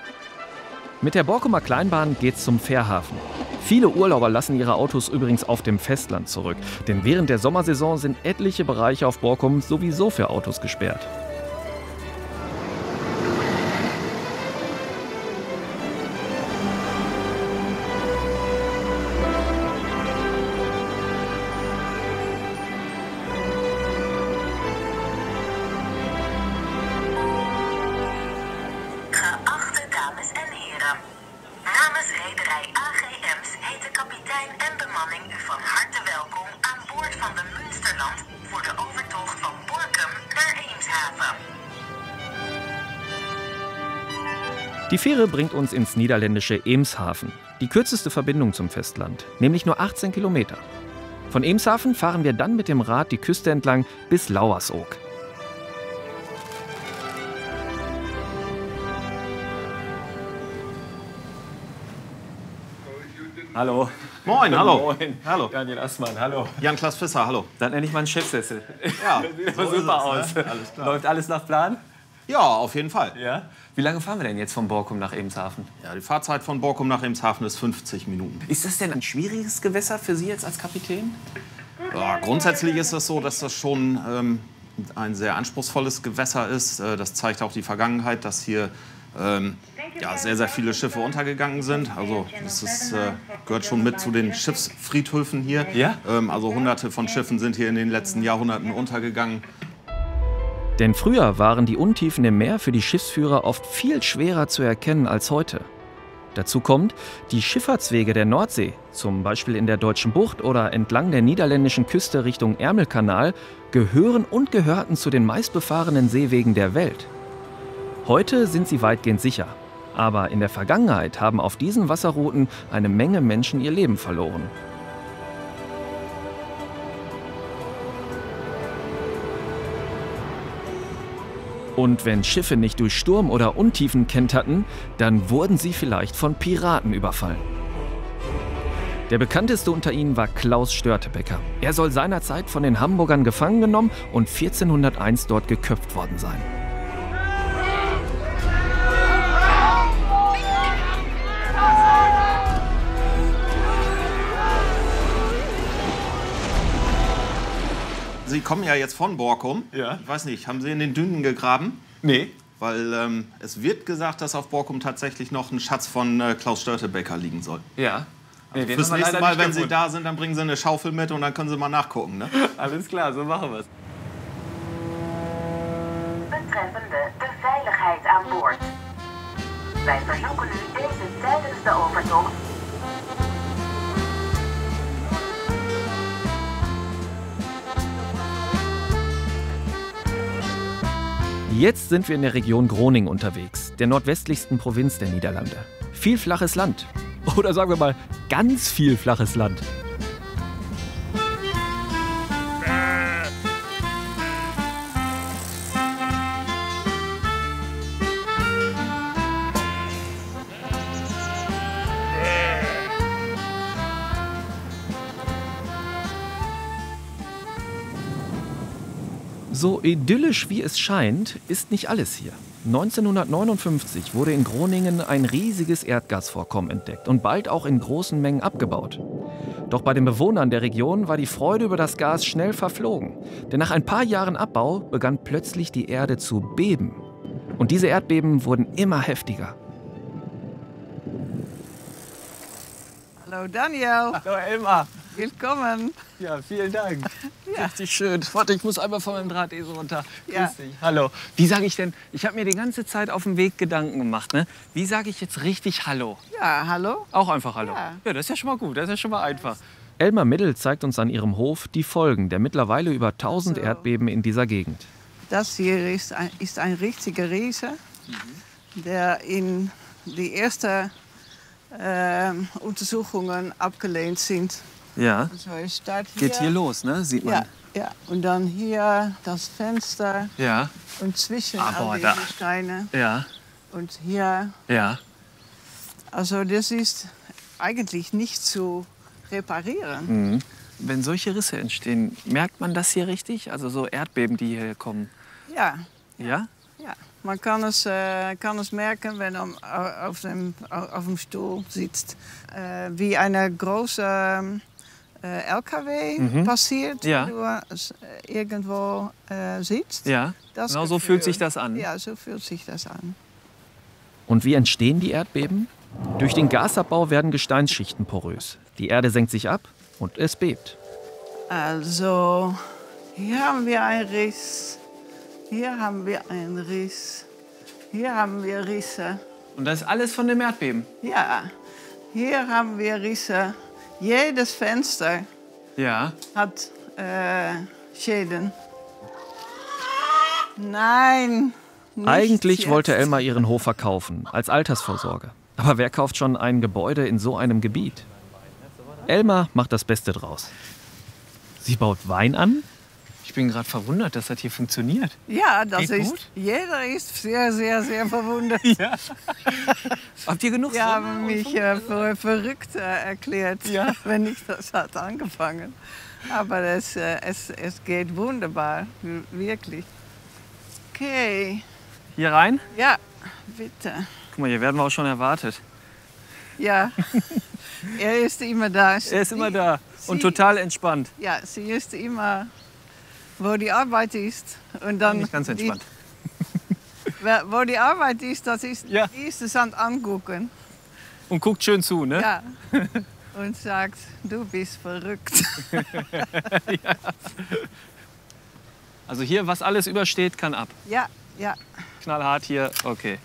Mit der Borkumer Kleinbahn geht's zum Fährhafen. Viele Urlauber lassen ihre Autos übrigens auf dem Festland zurück, denn während der Sommersaison sind etliche Bereiche auf Borkum sowieso für Autos gesperrt. Die Fähre bringt uns ins niederländische Eemshaven, die kürzeste Verbindung zum Festland, nämlich nur 18 Kilometer. Von Eemshaven fahren wir dann mit dem Rad die Küste entlang bis Lauwersoog. Hallo. Moin, hallo. Moin. Hallo. Daniel Assmann, hallo. Jan-Klaas Fisser, hallo. Dann nenne ich meinen Chefsessel. Ja, das sieht so super aus. Ne? Alles klar. Läuft alles nach Plan? Ja, auf jeden Fall. Ja? Wie lange fahren wir denn jetzt von Borkum nach Eemshaven? Ja, die Fahrzeit von Borkum nach Eemshaven ist 50 Minuten. Ist das denn ein schwieriges Gewässer für Sie jetzt als Kapitän? Ja, grundsätzlich ist es so, dass das schon ein sehr anspruchsvolles Gewässer ist. Das zeigt auch die Vergangenheit, dass hier ja, sehr, sehr viele Schiffe untergegangen sind. Also das ist, gehört schon mit zu den Schiffsfriedhöfen hier. Ja? Also Hunderte von Schiffen sind hier in den letzten Jahrhunderten untergegangen. Denn früher waren die Untiefen im Meer für die Schiffsführer oft viel schwerer zu erkennen als heute. Dazu kommt, die Schifffahrtswege der Nordsee, zum Beispiel in der Deutschen Bucht oder entlang der niederländischen Küste Richtung Ärmelkanal, gehören und gehörten zu den meistbefahrenen Seewegen der Welt. Heute sind sie weitgehend sicher. Aber in der Vergangenheit haben auf diesen Wasserrouten eine Menge Menschen ihr Leben verloren. Und wenn Schiffe nicht durch Sturm oder Untiefen kenterten, dann wurden sie vielleicht von Piraten überfallen. Der bekannteste unter ihnen war Klaus Störtebecker. Er soll seinerzeit von den Hamburgern gefangen genommen und 1401 dort geköpft worden sein. Sie kommen ja jetzt von Borkum. Ja. Ich weiß nicht, haben Sie in den Dünen gegraben? Nee. Weil es wird gesagt, dass auf Borkum tatsächlich noch ein Schatz von Klaus Störtebecker liegen soll. Ja. Nee, also fürs nächste Mal, wenn Sie da sind, dann bringen Sie eine Schaufel mit und dann können Sie mal nachgucken. Ne? Alles klar, so machen wir es. Betreffende de Veiligheid aan Boord. Wij verzoeken u deze tijdens de overtocht. Jetzt sind wir in der Region Groningen unterwegs, der nordwestlichsten Provinz der Niederlande. Viel flaches Land. Oder sagen wir mal, ganz viel flaches Land. So idyllisch wie es scheint, ist nicht alles hier. 1959 wurde in Groningen ein riesiges Erdgasvorkommen entdeckt und bald auch in großen Mengen abgebaut. Doch bei den Bewohnern der Region war die Freude über das Gas schnell verflogen. Denn nach ein paar Jahren Abbau begann plötzlich die Erde zu beben. Und diese Erdbeben wurden immer heftiger. Hallo Daniel. Hallo Elmar. Willkommen. Ja, vielen Dank. Ja. Richtig schön. Warte, ich muss einmal von meinem Drahtesel runter. Ja. Grüß dich. Hallo. Wie sage ich denn? Ich habe mir die ganze Zeit auf dem Weg Gedanken gemacht. Ne? Wie sage ich jetzt richtig Hallo? Ja, Hallo. Auch einfach Hallo. Ja. Ja, das ist ja schon mal gut. Das ist ja schon mal einfach. Elmar Middel zeigt uns an ihrem Hof die Folgen der mittlerweile über 1000 Erdbeben in dieser Gegend. Das hier ist ein richtiger Riese, der in die ersten Untersuchungen abgelehnt sind. Ja, so, geht hier los, ne? Sieht man. Ja, ja. Und dann hier das Fenster. Ja. Und zwischen all diese Steine. Ja. Und hier. Ja. Also das ist eigentlich nicht zu reparieren. Mhm. Wenn solche Risse entstehen, merkt man das hier richtig? Also so Erdbeben, die hier kommen? Ja. Ja? Ja. Man kann es merken, wenn man auf dem Stuhl sitzt, wie eine große LKW passiert, ja, irgendwo sitzt. Ja, das genau Gefühl, so fühlt sich das an. Ja, so fühlt sich das an. Und wie entstehen die Erdbeben? Durch den Gasabbau werden Gesteinsschichten porös. Die Erde senkt sich ab und es bebt. Also, hier haben wir einen Riss, hier haben wir einen Riss, hier haben wir Risse. Und das ist alles von dem Erdbeben? Ja, hier haben wir Risse. Jedes Fenster, ja, hat Schäden. Nein, Eigentlich wollte Elmar ihren Hof verkaufen, als Altersvorsorge. Aber wer kauft schon ein Gebäude in so einem Gebiet? Elmar macht das Beste draus. Sie baut Wein an. Ich bin gerade verwundert, dass das hier funktioniert. Ja, das Geht ist gut? Jeder ist sehr, sehr, sehr verwundert. Ja. Habt ihr genug? Sie haben mich für verrückt erklärt, ja, wenn ich das hat angefangen. Aber es geht wunderbar, wirklich. Okay. Hier rein? Ja, bitte. Guck mal, hier werden wir auch schon erwartet. Ja. Er ist immer da. Er ist immer da und total entspannt. Ja, sie ist immer, wo die Arbeit ist. Und dann bin ich ganz entspannt. Wo die Arbeit ist, das ist ja interessant angucken. Und guckt schön zu, ne? Ja. Und sagt, du bist verrückt. Ja. Also hier, was alles übersteht, kann ab. Ja, ja. Knallhart hier, okay.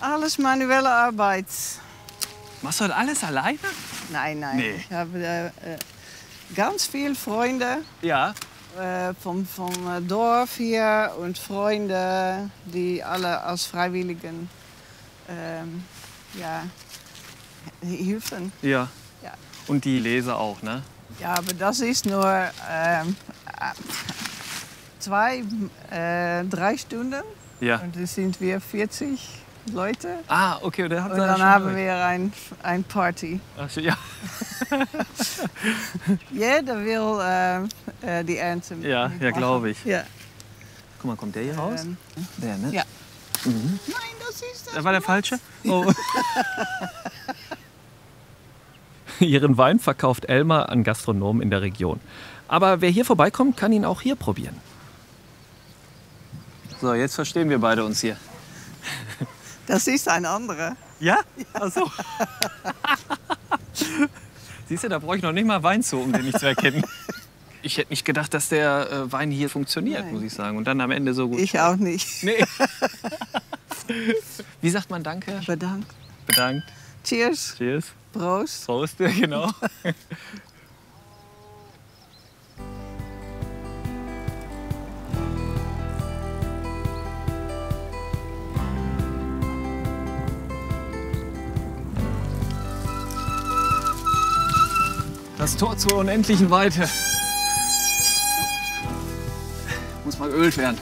Alles manuelle Arbeit. Machst du das alles alleine? Nein, nein. Nee. Ich habe ganz viele Freunde, ja, vom Dorf hier und Freunde, die alle als Freiwilligen ja, helfen. Ja, ja. Und die Leser auch, ne? Ja, aber das ist nur 2, 3 Stunden. Ja. Und das sind wir 40 Leute. Ah, okay. Dann und dann haben wir ein Party. Ach so, ja. Jeder will die Anthem. Ja, ja, glaube ich. Ja. Guck mal, kommt der hier raus? Der, ne? Ja. Mhm. Nein, das ist das. Das war der falsche? Oh. Ihren Wein verkauft Elmar an Gastronomen in der Region. Aber wer hier vorbeikommt, kann ihn auch hier probieren. So, jetzt verstehen wir beide uns hier. Das ist ein anderer. Ja? Ach so. Siehst du, da brauche ich noch nicht mal Wein zu, um den nicht zu erkennen. Ich hätte nicht gedacht, dass der Wein hier funktioniert, nein, muss ich sagen. Und dann am Ende so gut. Ich auch nicht. Nee. Wie sagt man Danke? Bedankt. Bedankt. Cheers. Cheers. Prost. Prost, ja, genau. Das Tor zur unendlichen Weite. Muss mal geölt werden.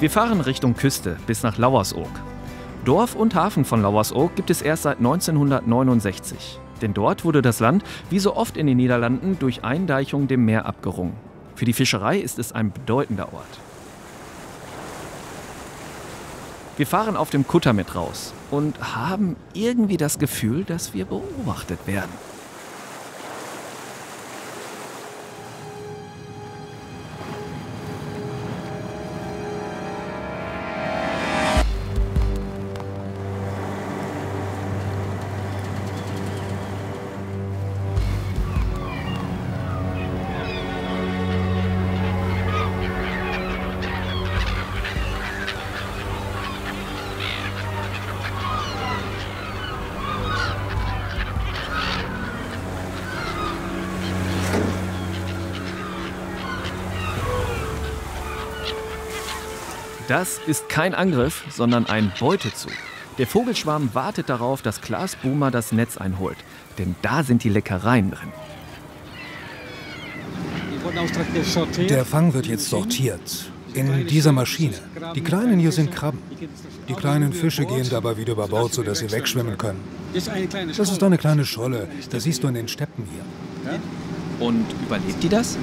Wir fahren Richtung Küste bis nach Lauwersoog. Dorf und Hafen von Lauwersoog gibt es erst seit 1969. Denn dort wurde das Land, wie so oft in den Niederlanden, durch Eindeichung dem Meer abgerungen. Für die Fischerei ist es ein bedeutender Ort. Wir fahren auf dem Kutter mit raus und haben irgendwie das Gefühl, dass wir beobachtet werden. Das ist kein Angriff, sondern ein Beutezug. Der Vogelschwarm wartet darauf, dass Klaas Boomer das Netz einholt. Denn da sind die Leckereien drin. Der Fang wird jetzt sortiert. In dieser Maschine. Die kleinen hier sind Krabben. Die kleinen Fische gehen dabei wieder über Bord, sodass sie wegschwimmen können. Das ist eine kleine Scholle. Das siehst du in den Steppen hier. Und überlebt die das?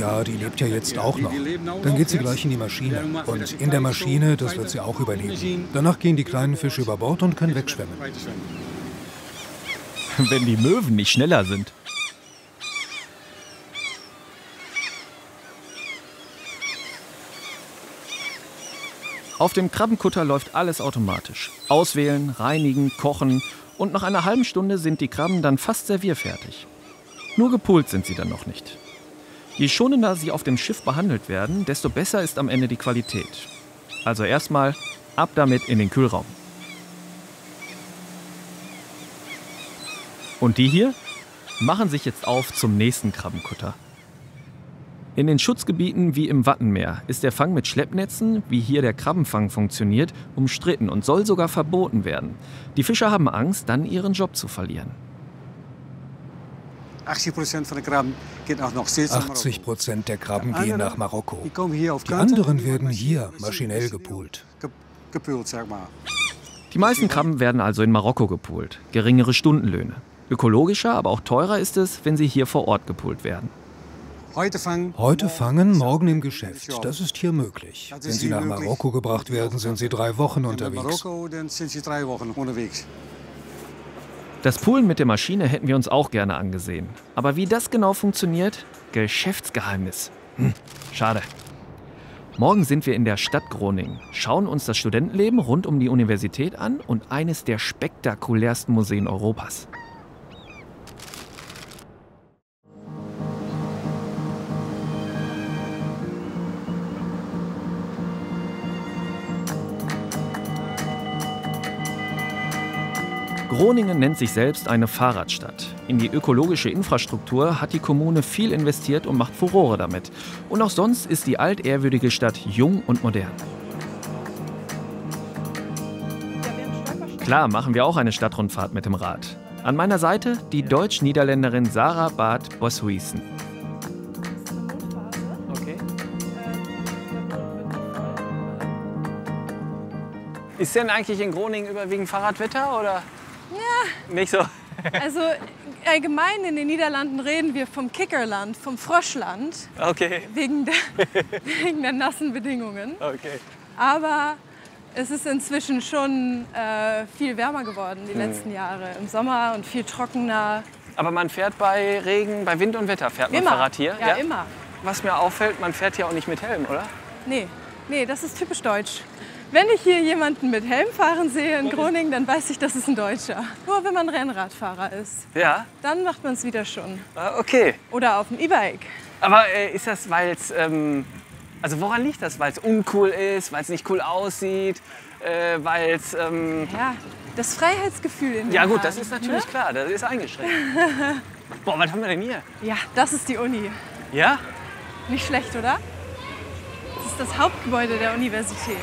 Ja, die lebt ja jetzt auch noch. Dann geht sie gleich in die Maschine. Und in der Maschine, das wird sie auch überleben. Danach gehen die kleinen Fische über Bord und können wegschwimmen. Wenn die Möwen nicht schneller sind. Auf dem Krabbenkutter läuft alles automatisch. Auswählen, reinigen, kochen. Und nach einer halben Stunde sind die Krabben dann fast servierfertig. Nur gepult sind sie dann noch nicht. Je schonender sie auf dem Schiff behandelt werden, desto besser ist am Ende die Qualität. Also erstmal ab damit in den Kühlraum. Und die hier machen sich jetzt auf zum nächsten Krabbenkutter. In den Schutzgebieten wie im Wattenmeer ist der Fang mit Schleppnetzen, wie hier der Krabbenfang funktioniert, umstritten und soll sogar verboten werden. Die Fischer haben Angst, dann ihren Job zu verlieren. 80% der Krabben gehen nach Marokko. Die anderen werden hier maschinell gepoolt. Die meisten Krabben werden also in Marokko gepoolt. Geringere Stundenlöhne. Ökologischer, aber auch teurer ist es, wenn sie hier vor Ort gepoolt werden. Heute fangen, morgen im Geschäft. Das ist hier möglich. Wenn sie nach Marokko gebracht werden, sind sie 3 Wochen unterwegs. Das Poolen mit der Maschine hätten wir uns auch gerne angesehen. Aber wie das genau funktioniert? Geschäftsgeheimnis. Schade. Morgen sind wir in der Stadt Groningen, schauen uns das Studentenleben rund um die Universität an und eines der spektakulärsten Museen Europas. Groningen nennt sich selbst eine Fahrradstadt. In die ökologische Infrastruktur hat die Kommune viel investiert und macht Furore damit. Und auch sonst ist die altehrwürdige Stadt jung und modern. Klar machen wir auch eine Stadtrundfahrt mit dem Rad. An meiner Seite die Deutsch-Niederländerin Sarah Barth-Boshuisen. Ist denn eigentlich in Groningen überwiegend Fahrradwetter oder? Ja. Nicht so. Also allgemein in den Niederlanden reden wir vom Kickerland, vom Froschland. Okay. Wegen der nassen Bedingungen. Okay. Aber es ist inzwischen schon viel wärmer geworden die letzten Jahre. Im Sommer und viel trockener. Aber man fährt bei Regen, bei Wind und Wetter fährt man immer. Fahrrad hier? Ja, ja, immer. Was mir auffällt, man fährt hier auch nicht mit Helm, oder? Nee, nee, das ist typisch deutsch. Wenn ich hier jemanden mit Helm fahren sehe in Groningen, dann weiß ich, das ist ein Deutscher. Nur wenn man Rennradfahrer ist, ja, dann macht man es wieder schon. Okay. Oder auf dem E-Bike. Aber ist das, weil es, also woran liegt das? Weil es uncool ist, weil es nicht cool aussieht, weil es... ja, das Freiheitsgefühl in den Ja gut, das ist natürlich klar, das ist eingeschränkt. Boah, was haben wir denn hier? Ja, das ist die Uni. Ja? Nicht schlecht, oder? Das ist das Hauptgebäude der Universität.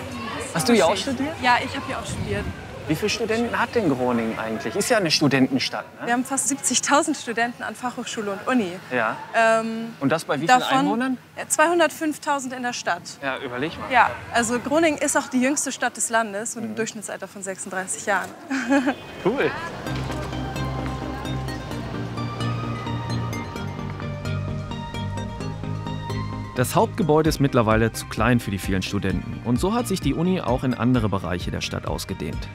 Hast du hier auch studiert? Ja, ich habe hier auch studiert. Wie viele Studenten hat denn Groningen eigentlich? Ist ja eine Studentenstadt, ne? Wir haben fast 70.000 Studenten an Fachhochschule und Uni. Ja. Und das bei wie vielen Einwohnern? 205.000 in der Stadt. Ja, überleg mal. Ja, also Groningen ist auch die jüngste Stadt des Landes mit einem Durchschnittsalter von 36 Jahren. Cool. Das Hauptgebäude ist mittlerweile zu klein für die vielen Studenten. Und so hat sich die Uni auch in andere Bereiche der Stadt ausgedehnt.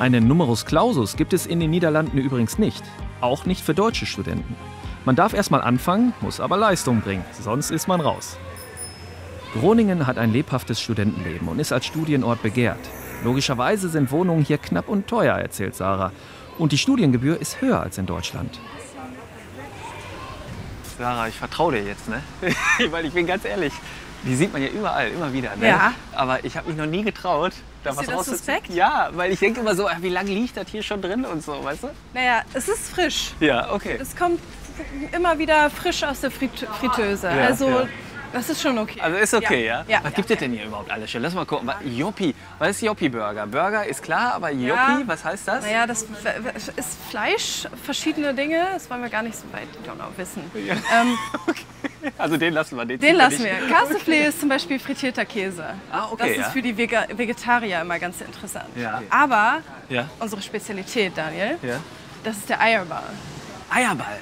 Eine Numerus Clausus gibt es in den Niederlanden übrigens nicht. Auch nicht für deutsche Studenten. Man darf erstmal anfangen, muss aber Leistung bringen, sonst ist man raus. Groningen hat ein lebhaftes Studentenleben und ist als Studienort begehrt. Logischerweise sind Wohnungen hier knapp und teuer, erzählt Sarah. Und die Studiengebühr ist höher als in Deutschland. Sarah, ich vertraue dir jetzt, ne? Weil ich bin ganz ehrlich, die sieht man ja überall, immer wieder, ne? Ja. Aber ich habe mich noch nie getraut, da was rauszuziehen. Ja, weil ich denke immer so, wie lange liegt das hier schon drin und so, weißt du? Naja, es ist frisch. Ja, okay. Es kommt immer wieder frisch aus der Fritteuse. Ja, also, ja. Das ist schon okay. Also ist okay, ja? Ja. Was gibt es denn hier überhaupt alles? Lass mal gucken. Joppi. Was ist Joppi-Burger? Burger ist klar, aber Joppi, was heißt das? Naja, das ist Fleisch, verschiedene Dinge. Das wollen wir gar nicht so weit wissen. Ja. Okay. Also den lassen wir. Den lassen wir. Kasseflee ist zum Beispiel frittierter Käse. Ah, okay, das ist für die Vegetarier immer ganz interessant. Ja. Okay. Aber unsere Spezialität, Daniel, das ist der Eierball. Eierball?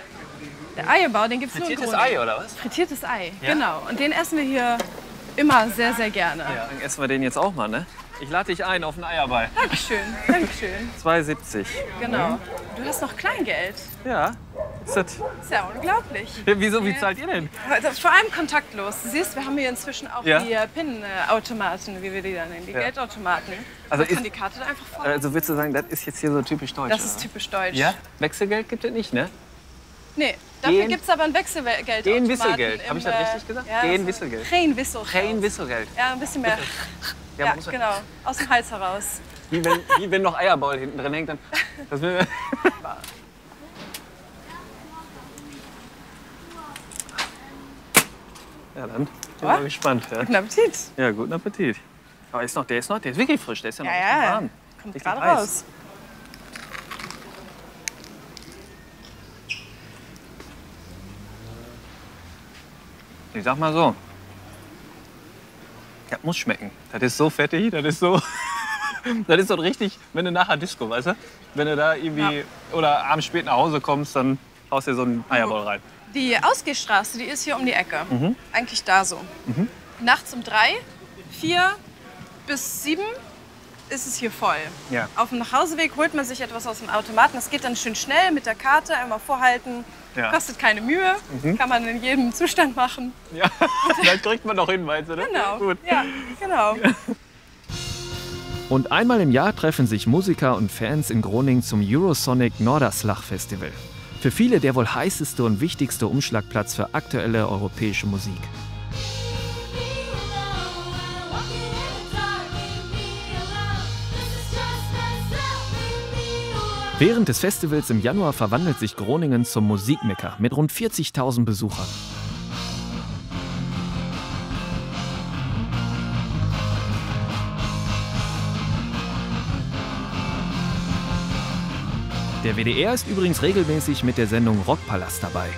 Der Eierbau, den gibt es nur in Groningen. Frittiertes Ei, oder was? Frittiertes Ei, genau. Und den essen wir hier immer sehr, sehr gerne. Ja, dann essen wir den jetzt auch mal, ne? Ich lade dich ein auf einen Eierball. Dankeschön, dankeschön. 2,70. Genau. Du hast noch Kleingeld. Ja. Das ist ja unglaublich. Ja, wieso, wie zahlt ihr denn? Vor allem kontaktlos. Du siehst, wir haben hier inzwischen auch die PIN-Automaten, wie wir die dann nennen, die Geldautomaten. Also man kann die Karte dann einfach voll. Also würdest du sagen, das ist jetzt hier so typisch deutsch? Das ist typisch deutsch. Ja? Wechselgeld gibt es nicht, ne? Nee, dafür gibt es aber ein Wechselgeld. Den Wisselgeld, habe ich das richtig gesagt? Ja, den Wisselgeld. Geen Wisselgeld. Ja, ein bisschen mehr. Ja, genau. Aus dem Hals heraus. Wie wenn noch Eierball hinten drin hängt, dann... Das will wir. Ja, dann bin ich gespannt. Ja. Guten Appetit. Ja, guten Appetit. Aber der ist wirklich frisch, der ist ja noch richtig warm. Kommt gerade raus. Ich sag mal so, das muss schmecken. Das ist so fettig, das ist so richtig, wenn du nachher Disco, weißt du? Wenn du da irgendwie, oder abends spät nach Hause kommst, dann haust dir so einen Eierball rein. Die Ausgehstraße, die ist hier um die Ecke. Mhm. Eigentlich da so. Mhm. Nachts um 3, 4 bis 7 ist es hier voll. Ja. Auf dem Nachhauseweg holt man sich etwas aus dem Automaten. Das geht dann schön schnell mit der Karte, einmal vorhalten. Ja. Kostet keine Mühe, kann man in jedem Zustand machen. Ja, vielleicht kriegt man noch Hinweise, oder? Genau. Gut. Ja, genau. Ja. Und einmal im Jahr treffen sich Musiker und Fans in Groningen zum Eurosonic Norderslag Festival. Für viele der wohl heißeste und wichtigste Umschlagplatz für aktuelle europäische Musik. Während des Festivals im Januar verwandelt sich Groningen zum Musikmecker mit rund 40.000 Besuchern. Der WDR ist übrigens regelmäßig mit der Sendung Rockpalast dabei.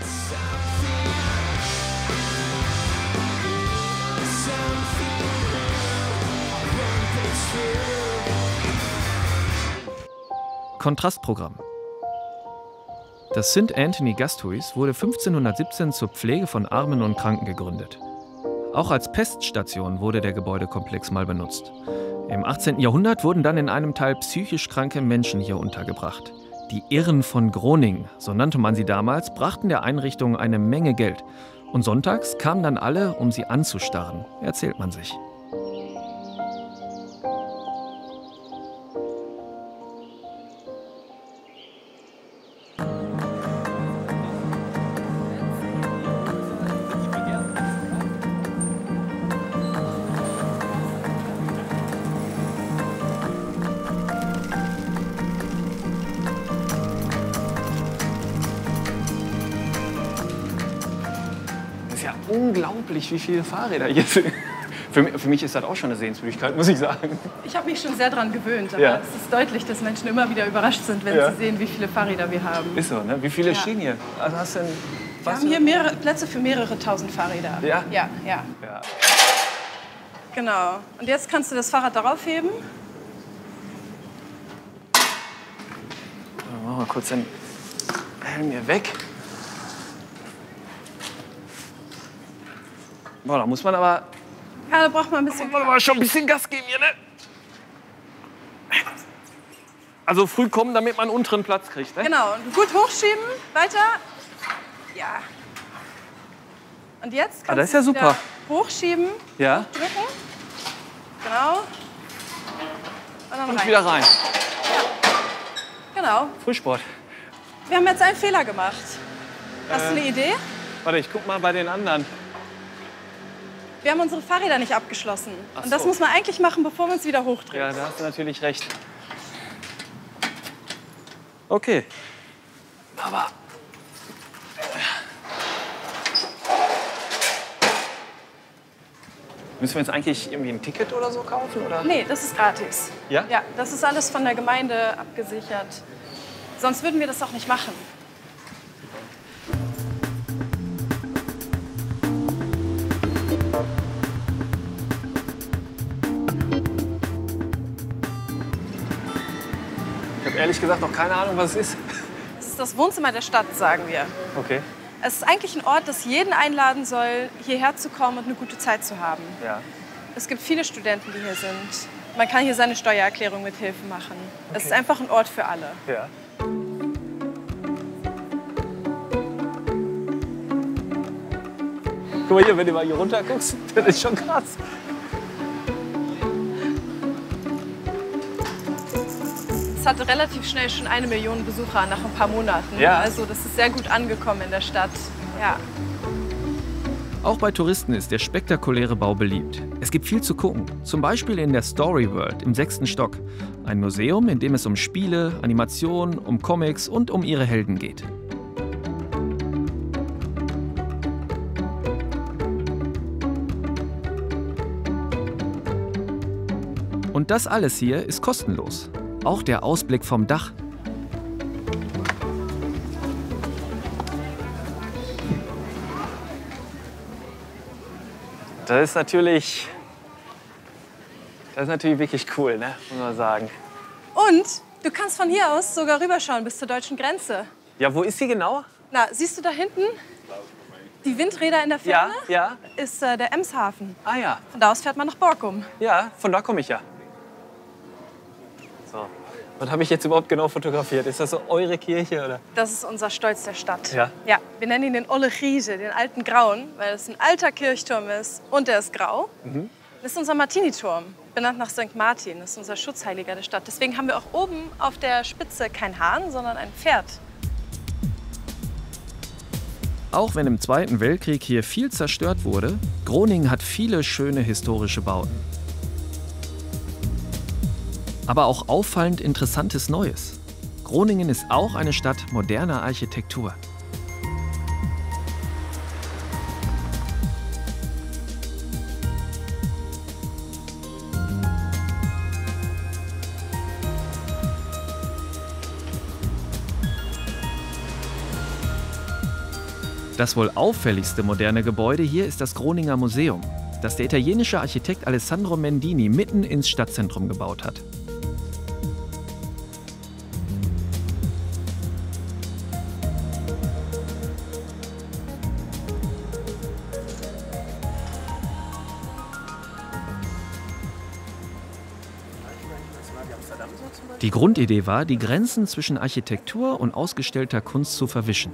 Kontrastprogramm. Das St. Anthony Gasthuis wurde 1517 zur Pflege von Armen und Kranken gegründet. Auch als Peststation wurde der Gebäudekomplex mal benutzt. Im 18. Jahrhundert wurden dann in einem Teil psychisch kranke Menschen hier untergebracht. Die Irren von Groningen, so nannte man sie damals, brachten der Einrichtung eine Menge Geld. Und sonntags kamen dann alle, um sie anzustarren, erzählt man sich. Wie viele Fahrräder hier sind. Für mich ist das auch schon eine Sehenswürdigkeit, muss ich sagen. Ich habe mich schon sehr daran gewöhnt. Aber es ist deutlich, dass Menschen immer wieder überrascht sind, wenn sie sehen, wie viele Fahrräder wir haben. Ist so, ne? Wie viele stehen hier? Also hast du denn, wir haben hier mehrere Plätze für mehrere tausend Fahrräder. Ja? Ja. Genau. Und jetzt kannst du das Fahrrad darauf heben. Dann machen wir kurz den Helm hier weg. Boah, da muss man aber. Ja, da braucht man ein bisschen. Da muss man aber schon ein bisschen Gas geben hier, ne? Also früh kommen, damit man einen unteren Platz kriegt, ne? Genau. Und gut hochschieben, weiter. Ja. Und jetzt kannst du das ist ja super. Hochschieben, drücken. Genau. Und dann rein. Wieder rein. Ja. Genau. Frühsport. Wir haben jetzt einen Fehler gemacht. Hast du eine Idee? Warte, ich guck mal bei den anderen. Wir haben unsere Fahrräder nicht abgeschlossen. Und das muss man eigentlich machen, bevor man es wieder hochdreht. Ja, da hast du natürlich recht. Okay. Aber... Müssen wir jetzt eigentlich irgendwie ein Ticket oder so kaufen? Oder? Nee, das ist gratis. Ja? Ja, das ist alles von der Gemeinde abgesichert. Sonst würden wir das auch nicht machen. Ehrlich gesagt noch keine Ahnung, was es ist. Es ist das Wohnzimmer der Stadt, sagen wir. Okay. Es ist eigentlich ein Ort, das jeden einladen soll, hierher zu kommen und eine gute Zeit zu haben. Ja. Es gibt viele Studenten, die hier sind. Man kann hier seine Steuererklärung mit Hilfe machen. Okay. Es ist einfach ein Ort für alle. Ja. Guck mal hier, wenn du mal hier runter guckst, das ist schon krass. Es hatte relativ schnell schon 1 Million Besucher nach ein paar Monaten. Ja. Also das ist sehr gut angekommen in der Stadt. Ja. Auch bei Touristen ist der spektakuläre Bau beliebt. Es gibt viel zu gucken, zum Beispiel in der Story World im 6. Stock. Ein Museum, in dem es um Spiele, Animationen, um Comics und um ihre Helden geht. Und das alles hier ist kostenlos. Auch der Ausblick vom Dach. Das ist natürlich wirklich cool, ne? Muss man sagen. Und du kannst von hier aus sogar rüberschauen bis zur deutschen Grenze. Ja, wo ist sie genau? Na, siehst du da hinten? Die Windräder in der Ferne? Ja, ja. Ist der Emshaven. Ah ja. Von da aus fährt man nach Borkum. Ja, von da komme ich ja. So. Was habe ich jetzt überhaupt genau fotografiert? Ist das so eure Kirche, oder? Das ist unser Stolz der Stadt. Ja? Ja, wir nennen ihn den Olle Riese, den alten Grauen, weil es ein alter Kirchturm ist und der ist grau. Mhm. Das ist unser Martini-Turm, benannt nach St. Martin. Das ist unser Schutzheiliger der Stadt. Deswegen haben wir auch oben auf der Spitze kein Hahn, sondern ein Pferd. Auch wenn im Zweiten Weltkrieg hier viel zerstört wurde, Groningen hat viele schöne historische Bauten. Aber auch auffallend interessantes Neues. Groningen ist auch eine Stadt moderner Architektur. Das wohl auffälligste moderne Gebäude hier ist das Groninger Museum, das der italienische Architekt Alessandro Mendini mitten ins Stadtzentrum gebaut hat. Die Grundidee war, die Grenzen zwischen Architektur und ausgestellter Kunst zu verwischen.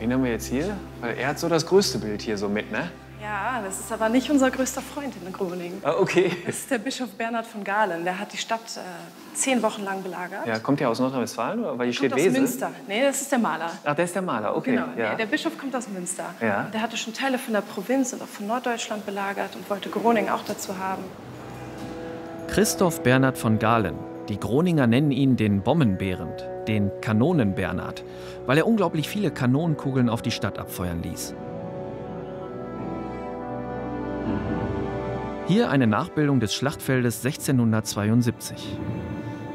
Den haben wir jetzt hier, weil er hat so das größte Bild hier so mit, ne? Ja, das ist aber nicht unser größter Freund in Groningen. Ah, okay. Das ist der Bischof Bernhard von Galen. Der hat die Stadt 10 Wochen lang belagert. Ja, kommt der aus Nordrhein-Westfalen oder weil hier steht Wesel? Aus Münster. Nee, das ist der Maler. Ach, der ist der Maler, okay. Genau, ja. Nee, der Bischof kommt aus Münster. Ja. Der hatte schon Teile von der Provinz und auch von Norddeutschland belagert und wollte Groningen auch dazu haben. Christoph Bernhard von Galen. Die Groninger nennen ihn den Bombenbehrend, den Kanonen-Bernhard, weil er unglaublich viele Kanonenkugeln auf die Stadt abfeuern ließ. Hier eine Nachbildung des Schlachtfeldes 1672.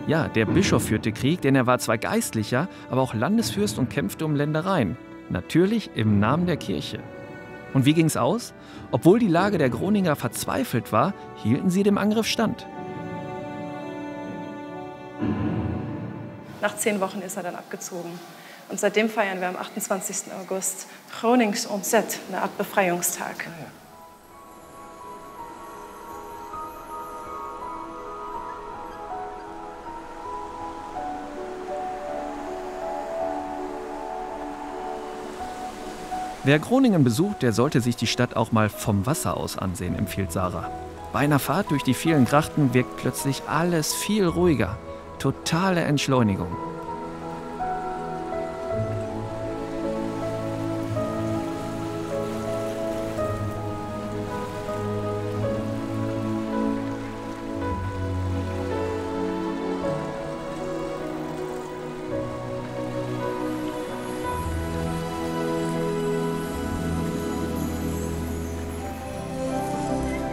Ja, der Bischof führte Krieg, denn er war zwar Geistlicher, aber auch Landesfürst und kämpfte um Ländereien. Natürlich im Namen der Kirche. Und wie ging's aus? Obwohl die Lage der Groninger verzweifelt war, hielten sie dem Angriff stand. Nach 10 Wochen ist er dann abgezogen. Und seitdem feiern wir am 28. August Gronings Ontzet, eine Art Befreiungstag. Ah, ja. Wer Groningen besucht, der sollte sich die Stadt auch mal vom Wasser aus ansehen, empfiehlt Sarah. Bei einer Fahrt durch die vielen Grachten wirkt plötzlich alles viel ruhiger. Totale Entschleunigung.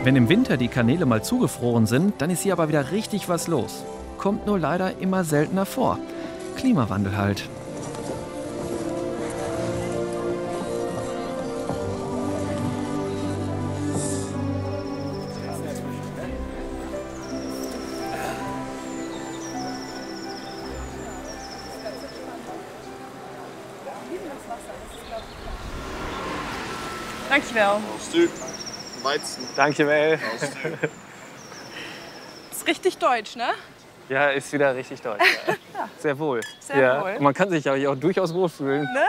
Wenn im Winter die Kanäle mal zugefroren sind, dann ist hier aber wieder richtig was los. Kommt nur leider immer seltener vor. Klimawandel halt. Dankjewel. Dankjewel. Ist richtig deutsch, ne? Ja, ist wieder richtig deutsch. Ja. Ja. Sehr wohl. Sehr ja. Wohl. Und man kann sich ja auch durchaus wohlfühlen. Ne?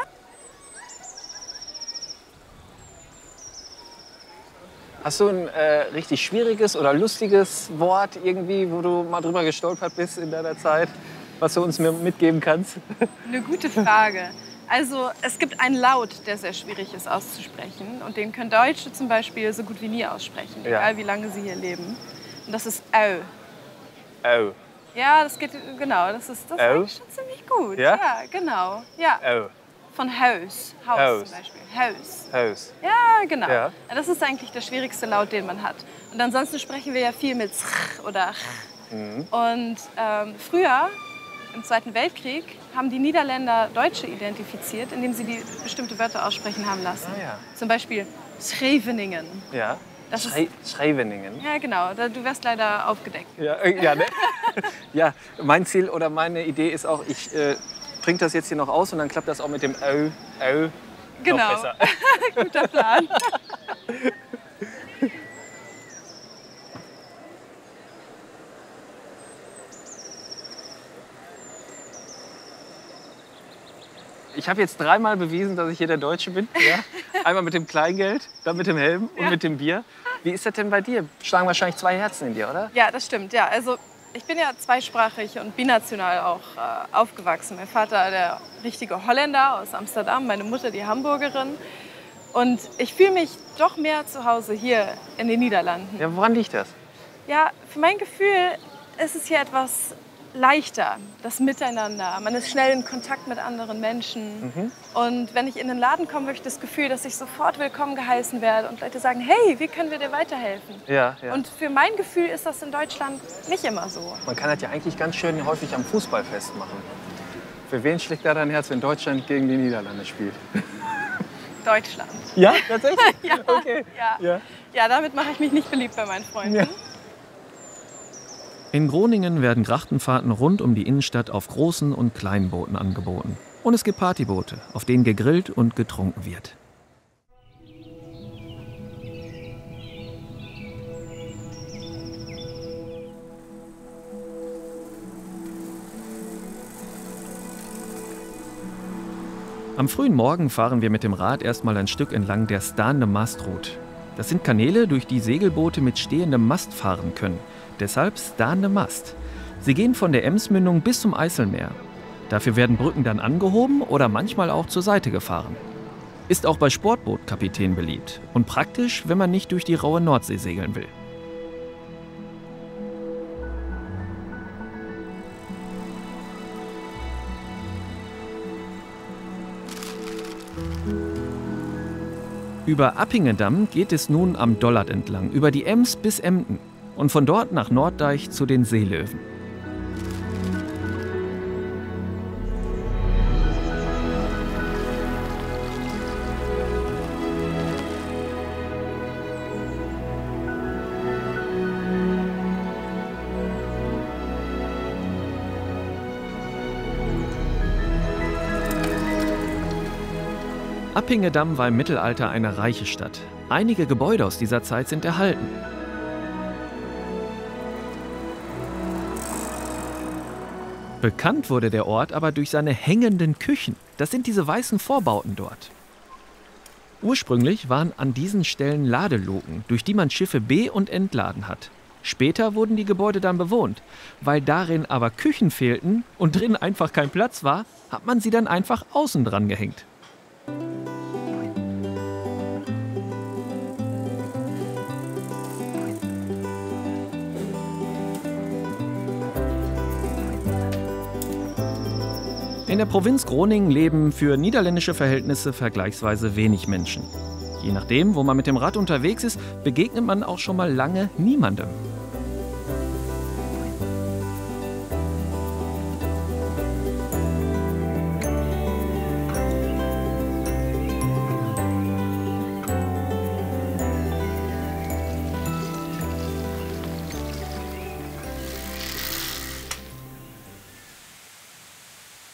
Hast du ein richtig schwieriges oder lustiges Wort irgendwie, wo du mal drüber gestolpert bist in deiner Zeit, was du uns mitgeben kannst? Eine gute Frage. Also es gibt einen Laut, der sehr schwierig ist auszusprechen und den können Deutsche zum Beispiel so gut wie nie aussprechen, ja. Egal wie lange sie hier leben. Und das ist Au. Au. Ja, das geht, genau, das ist eigentlich schon ziemlich gut. Ja, ja genau. Ja. Au. Von Haus, Haus zum Beispiel. Haus. Haus. Ja, genau. Ja. Das ist eigentlich der schwierigste Laut, den man hat. Und ansonsten sprechen wir ja viel mit Ch oder Ch. Mhm. Und früher, im Zweiten Weltkrieg, haben die Niederländer Deutsche identifiziert, indem sie die bestimmte Wörter aussprechen haben lassen. Ah, ja. Zum Beispiel Scheveningen. Ja. Das ist Scheveningen. Ja, genau. Du wirst leider aufgedeckt. Ja, ja, ne? Ja, mein Ziel oder meine Idee ist auch, ich bringe das jetzt hier noch aus und dann klappt das auch mit dem Au genau. Noch besser. Guter Plan. Ich habe jetzt dreimal bewiesen, dass ich hier der Deutsche bin. Ja? Einmal mit dem Kleingeld, dann mit dem Helm und ja. Mit dem Bier. Wie ist das denn bei dir? Schlagen wahrscheinlich zwei Herzen in dir, oder? Ja, das stimmt. Ja, also ich bin ja zweisprachig und binational auch aufgewachsen. Mein Vater, der richtige Holländer aus Amsterdam, meine Mutter, die Hamburgerin. Und ich fühle mich doch mehr zu Hause hier in den Niederlanden. Ja, woran liegt das? Ja, für mein Gefühl ist es hier etwas leichter, das Miteinander. Man ist schnell in Kontakt mit anderen Menschen. Mhm. Und wenn ich in den Laden komme, habe ich das Gefühl, dass ich sofort willkommen geheißen werde und Leute sagen, hey, wie können wir dir weiterhelfen? Ja, ja. Und für mein Gefühl ist das in Deutschland nicht immer so. Man kann das ja eigentlich ganz schön häufig am Fußball festmachen. Für wen schlägt da dein Herz, wenn Deutschland gegen die Niederlande spielt? Deutschland. Ja, tatsächlich? Ja, okay. Ja. Ja. Ja, damit mache ich mich nicht beliebt bei meinen Freunden. Ja. In Groningen werden Grachtenfahrten rund um die Innenstadt auf großen und kleinen Booten angeboten. Und es gibt Partyboote, auf denen gegrillt und getrunken wird. Am frühen Morgen fahren wir mit dem Rad erstmal ein Stück entlang der Staande Mastroute. Das sind Kanäle, durch die Segelboote mit stehendem Mast fahren können. Deshalb Staande Mast. Sie gehen von der Emsmündung bis zum Eiselmeer. Dafür werden Brücken dann angehoben oder manchmal auch zur Seite gefahren. Ist auch bei Sportbootkapitänen beliebt und praktisch, wenn man nicht durch die raue Nordsee segeln will. Über Appingedam geht es nun am Dollart entlang, über die Ems bis Emden. Und von dort nach Norddeich zu den Seelöwen. Appingedam war im Mittelalter eine reiche Stadt. Einige Gebäude aus dieser Zeit sind erhalten. Bekannt wurde der Ort aber durch seine hängenden Küchen. Das sind diese weißen Vorbauten dort. Ursprünglich waren an diesen Stellen Ladeluken, durch die man Schiffe be- und entladen hat. Später wurden die Gebäude dann bewohnt. Weil darin aber Küchen fehlten und drin einfach kein Platz war, hat man sie dann einfach außen dran gehängt. In der Provinz Groningen leben für niederländische Verhältnisse vergleichsweise wenig Menschen. Je nachdem, wo man mit dem Rad unterwegs ist, begegnet man auch schon mal lange niemandem.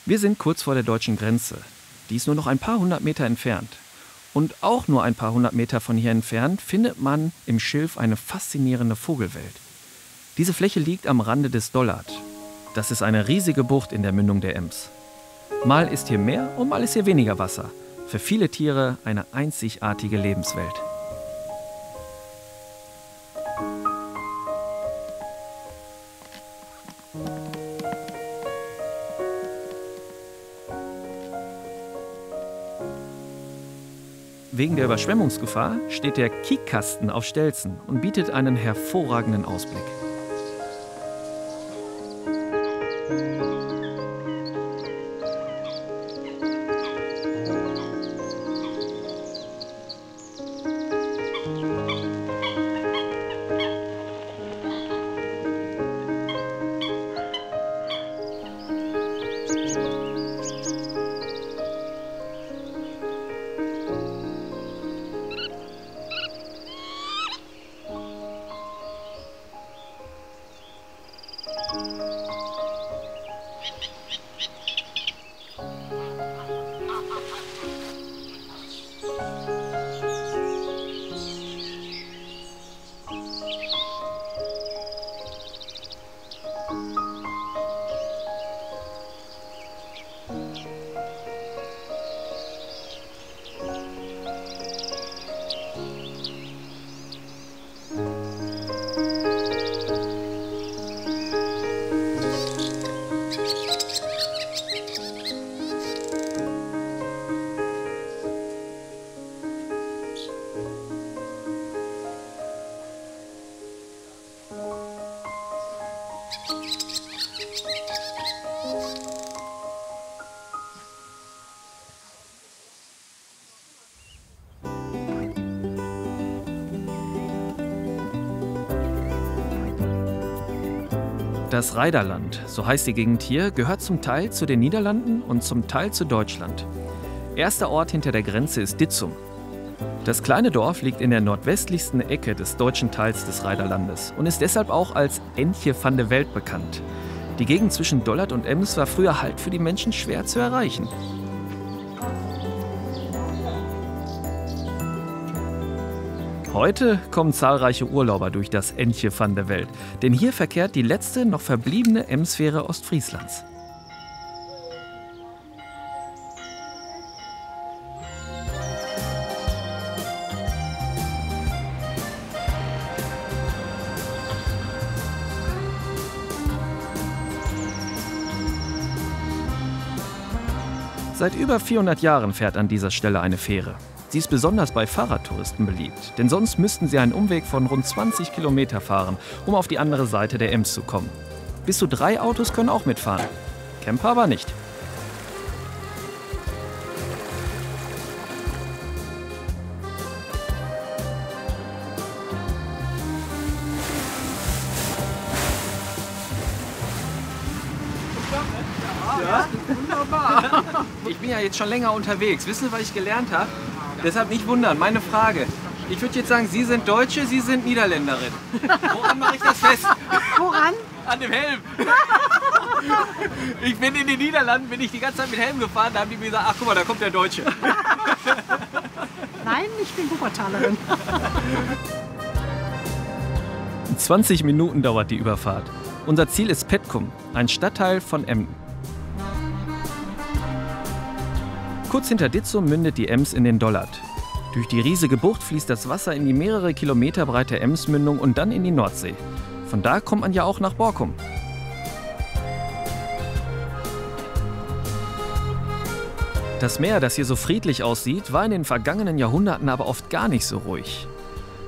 Wir sind kurz vor der deutschen Grenze. Die ist nur noch ein paar hundert Meter entfernt. Und auch nur ein paar hundert Meter von hier entfernt findet man im Schilf eine faszinierende Vogelwelt. Diese Fläche liegt am Rande des Dollart. Das ist eine riesige Bucht in der Mündung der Ems. Mal ist hier mehr und mal ist hier weniger Wasser. Für viele Tiere eine einzigartige Lebenswelt. Wegen der Überschwemmungsgefahr steht der Kiekkasten auf Stelzen und bietet einen hervorragenden Ausblick. Das Reiderland, so heißt die Gegend hier, gehört zum Teil zu den Niederlanden und zum Teil zu Deutschland. Erster Ort hinter der Grenze ist Ditzum. Das kleine Dorf liegt in der nordwestlichsten Ecke des deutschen Teils des Reiderlandes und ist deshalb auch als Entje van de Welt bekannt. Die Gegend zwischen Dollart und Ems war früher halt für die Menschen schwer zu erreichen. Heute kommen zahlreiche Urlauber durch das Entje van de Welt, denn hier verkehrt die letzte noch verbliebene Emsfähre Ostfrieslands. Seit über 400 Jahren fährt an dieser Stelle eine Fähre. Sie ist besonders bei Fahrradtouristen beliebt, denn sonst müssten sie einen Umweg von rund 20 Kilometer fahren, um auf die andere Seite der Ems zu kommen. Bis zu 3 Autos können auch mitfahren, Camper aber nicht. Ja, wunderbar. Ich bin ja jetzt schon länger unterwegs. Wissen Sie, was ich gelernt habe? Deshalb nicht wundern, meine Frage. Ich würde jetzt sagen, Sie sind Deutsche, Sie sind Niederländerin. Woran mache ich das fest? Woran? An dem Helm. Ich bin in den Niederlanden, bin ich die ganze Zeit mit Helm gefahren, da haben die mir gesagt, ach guck mal, da kommt der Deutsche. Nein, ich bin Wuppertalerin. 20 Minuten dauert die Überfahrt. Unser Ziel ist Petkum, ein Stadtteil von Emden. Kurz hinter Ditzum mündet die Ems in den Dollart. Durch die riesige Bucht fließt das Wasser in die mehrere Kilometer breite Emsmündung und dann in die Nordsee. Von da kommt man ja auch nach Borkum. Das Meer, das hier so friedlich aussieht, war in den vergangenen Jahrhunderten aber oft gar nicht so ruhig.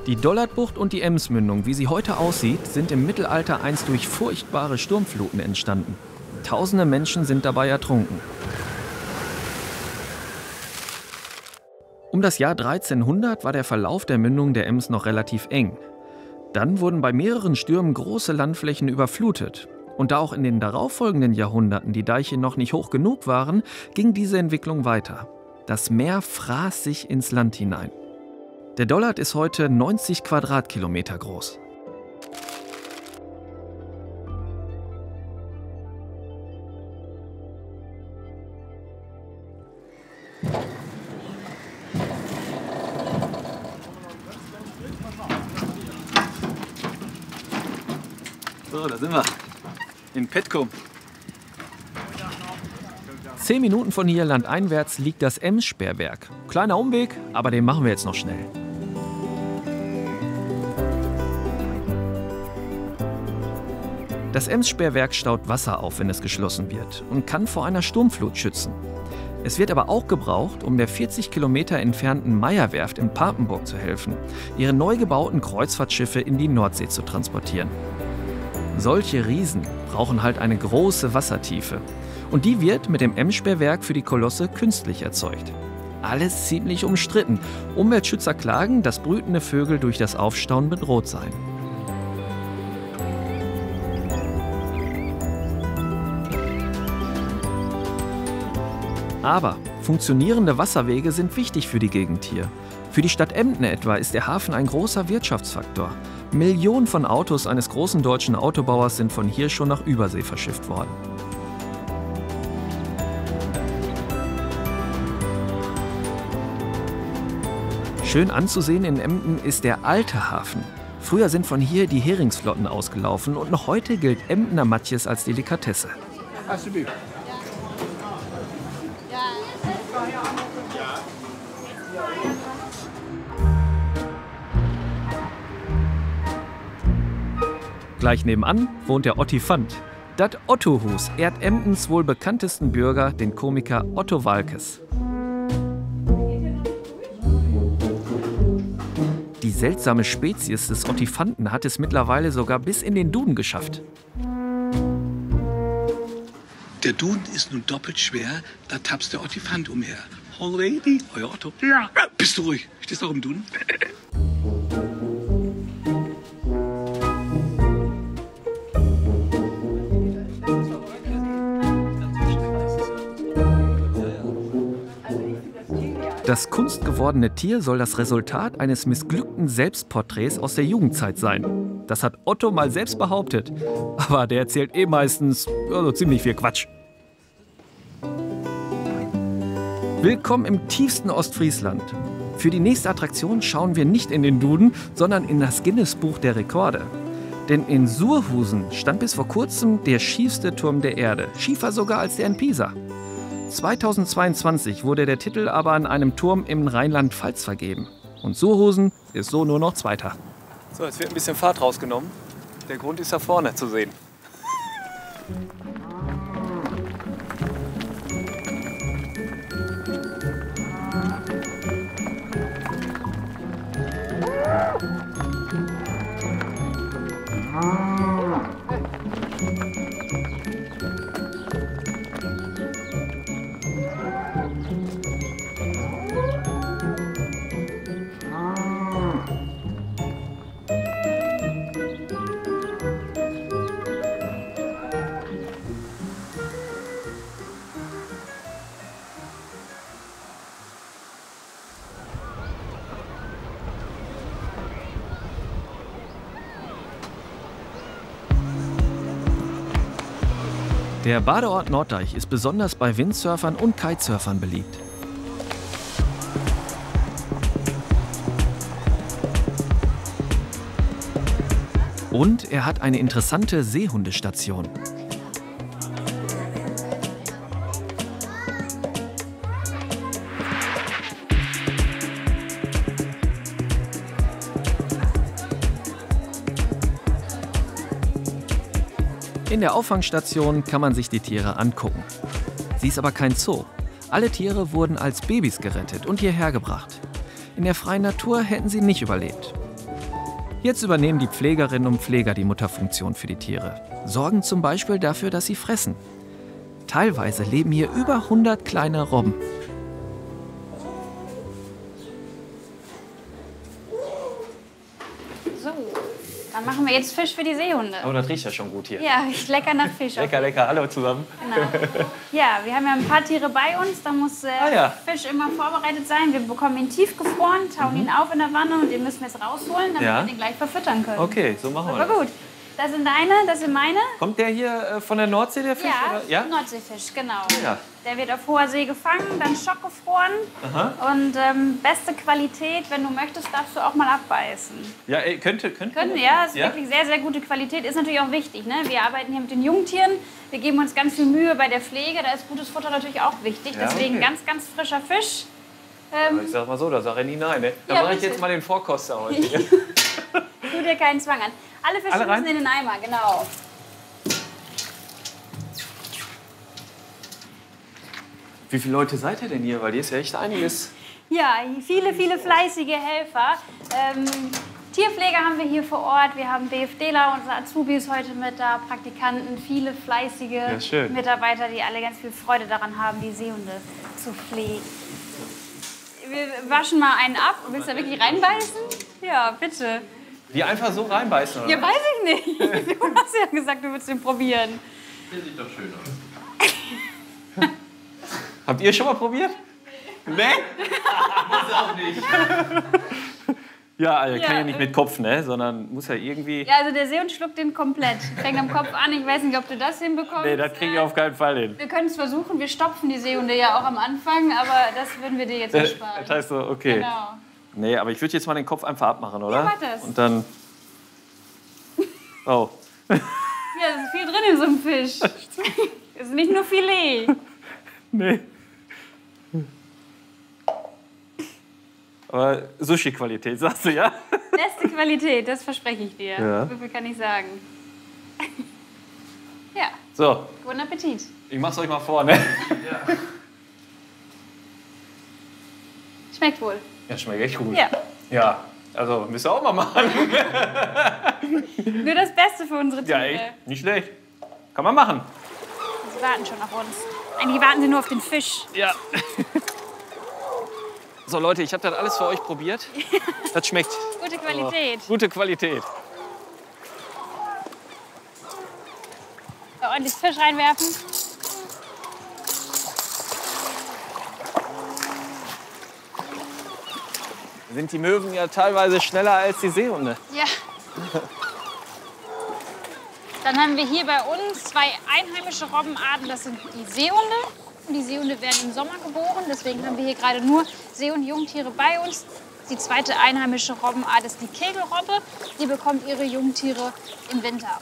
Die Dollartbucht und die Emsmündung, wie sie heute aussieht, sind im Mittelalter einst durch furchtbare Sturmfluten entstanden. Tausende Menschen sind dabei ertrunken. Um das Jahr 1300 war der Verlauf der Mündung der Ems noch relativ eng. Dann wurden bei mehreren Stürmen große Landflächen überflutet. Und da auch in den darauffolgenden Jahrhunderten die Deiche noch nicht hoch genug waren, ging diese Entwicklung weiter. Das Meer fraß sich ins Land hinein. Der Dollart ist heute 90 Quadratkilometer groß. So, da sind wir. In Petkum. 10 Minuten von hier landeinwärts liegt das Ems-Sperrwerk. Kleiner Umweg, aber den machen wir jetzt noch schnell. Das Ems-Sperrwerk staut Wasser auf, wenn es geschlossen wird, und kann vor einer Sturmflut schützen. Es wird aber auch gebraucht, um der 40 Kilometer entfernten Meierwerft in Papenburg zu helfen, ihre neu gebauten Kreuzfahrtschiffe in die Nordsee zu transportieren. Solche Riesen brauchen halt eine große Wassertiefe. Und die wird mit dem Ems-Sperrwerk für die Kolosse künstlich erzeugt. Alles ziemlich umstritten. Umweltschützer klagen, dass brütende Vögel durch das Aufstauen bedroht seien. Aber funktionierende Wasserwege sind wichtig für die Gegend hier. Für die Stadt Emden etwa ist der Hafen ein großer Wirtschaftsfaktor. Millionen von Autos eines großen deutschen Autobauers sind von hier schon nach Übersee verschifft worden. Schön anzusehen in Emden ist der alte Hafen. Früher sind von hier die Heringsflotten ausgelaufen und noch heute gilt Emdener Matjes als Delikatesse. Gleich nebenan wohnt der Ottifant. Das Ottohus ehrt Emdens wohl bekanntesten Bürger, den Komiker Otto Walkes. Die seltsame Spezies des Ottifanten hat es mittlerweile sogar bis in den Duden geschafft. Der Duden ist nun doppelt schwer, da tapst der Ottifant umher. Already, euer Otto. Ja. Bist du ruhig? Stehst du auch im Duden? Das kunstgewordene Tier soll das Resultat eines missglückten Selbstporträts aus der Jugendzeit sein. Das hat Otto mal selbst behauptet. Aber der erzählt eh meistens also ziemlich viel Quatsch. Willkommen im tiefsten Ostfriesland. Für die nächste Attraktion schauen wir nicht in den Duden, sondern in das Guinness-Buch der Rekorde. Denn in Surhusen stand bis vor kurzem der schiefste Turm der Erde. Schiefer sogar als der in Pisa. 2022 wurde der Titel aber an einem Turm im Rheinland-Pfalz vergeben. Und Surhusen ist so nur noch Zweiter. So, jetzt wird ein bisschen Fahrt rausgenommen. Der Grund ist da vorne zu sehen. Der Badeort Norddeich ist besonders bei Windsurfern und Kitesurfern beliebt. Und er hat eine interessante Seehundestation. In der Auffangstation kann man sich die Tiere angucken. Sie ist aber kein Zoo. Alle Tiere wurden als Babys gerettet und hierher gebracht. In der freien Natur hätten sie nicht überlebt. Jetzt übernehmen die Pflegerinnen und Pfleger die Mutterfunktion für die Tiere. Sorgen zum Beispiel dafür, dass sie fressen. Teilweise leben hier über 100 kleine Robben. So, dann machen wir jetzt Fisch für die Seehunde. Oh, das riecht ja schon gut hier. Ja, riecht lecker nach Fisch. Lecker, lecker, alle zusammen. Genau. Ja, wir haben ja ein paar Tiere bei uns, da muss Fisch immer vorbereitet sein. Wir bekommen ihn tiefgefroren, tauen ihn auf in der Wanne und den müssen wir jetzt rausholen, damit wir den gleich verfüttern können. Okay, so machen wir das. Aber gut. Das sind deine, das sind meine. Kommt der hier von der Nordsee, der Fisch? Ja, oder? Ja? Nordseefisch, genau. Ja. Der wird auf hoher See gefangen, dann schockgefroren. Aha. Und beste Qualität, wenn du möchtest, darfst du auch mal abbeißen. Ja, ey, könnte. Ja, ist wirklich sehr, sehr gute Qualität. Ist natürlich auch wichtig, ne? Wir arbeiten hier mit den Jungtieren. Wir geben uns ganz viel Mühe bei der Pflege. Da ist gutes Futter natürlich auch wichtig. Ja, deswegen ganz, ganz frischer Fisch. Ich sag mal so, da sag ich nie nein. Ne? Da mache ich jetzt mal den Vorkoster heute. Tu dir keinen Zwang an. Alle Fische müssen in den Eimer, genau. Wie viele Leute seid ihr denn hier? Weil hier ist ja echt einiges. Ja, viele, viele fleißige Helfer. Tierpfleger haben wir hier vor Ort, wir haben BFDler, unsere Azubis heute mit da, Praktikanten, viele fleißige Mitarbeiter, die alle ganz viel Freude daran haben, die Seehunde zu pflegen. Wir waschen mal einen ab. Willst du da wirklich reinbeißen? Ja, bitte. Die einfach so reinbeißen, oder? Ja, weiß ich nicht. Du hast ja gesagt, du willst den probieren. Der sieht doch schön aus. Habt ihr schon mal probiert? Nee? Muss auch nicht. Ja, also kann ja nicht mit Kopf, ne? Sondern muss ja irgendwie... Ja, also der Seehund schluckt den komplett. Fängt am Kopf an. Ich weiß nicht, ob du das hinbekommst. Nee, das kriege ich auf keinen Fall hin. Wir können es versuchen. Wir stopfen die Seehunde ja auch am Anfang. Aber das würden wir dir jetzt ersparen. Das heißt so, okay. Genau. Nee, aber ich würde jetzt mal den Kopf einfach abmachen, oder? Ja, warte es. Und dann... Oh. Ja, es ist viel drin in so einem Fisch. Es ist nicht nur Filet. Nee. Aber Sushi-Qualität, sagst du, ja? Beste Qualität, das verspreche ich dir. Ja. So viel kann ich sagen. Ja. So. Guten Appetit. Ich mach's euch mal vor, ne? Ja. Schmeckt wohl. Ja, schmeckt echt gut. Ja. Ja, also müsst ihr auch mal machen. Nur das Beste für unsere Tiere. Ja, echt. Nicht schlecht. Kann man machen. Sie warten schon auf uns. Eigentlich warten sie nur auf den Fisch. Ja. So Leute, ich habe das alles für euch probiert. Das schmeckt. Gute Qualität. Oh, gute Qualität. So, ordentlich Fisch reinwerfen. Sind die Möwen ja teilweise schneller als die Seehunde. Ja. Dann haben wir hier bei uns zwei einheimische Robbenarten. Das sind die Seehunde. Und die Seehunde werden im Sommer geboren. Deswegen haben wir hier gerade nur Seehund-Jungtiere bei uns. Die zweite einheimische Robbenart ist die Kegelrobbe. Die bekommt ihre Jungtiere im Winter.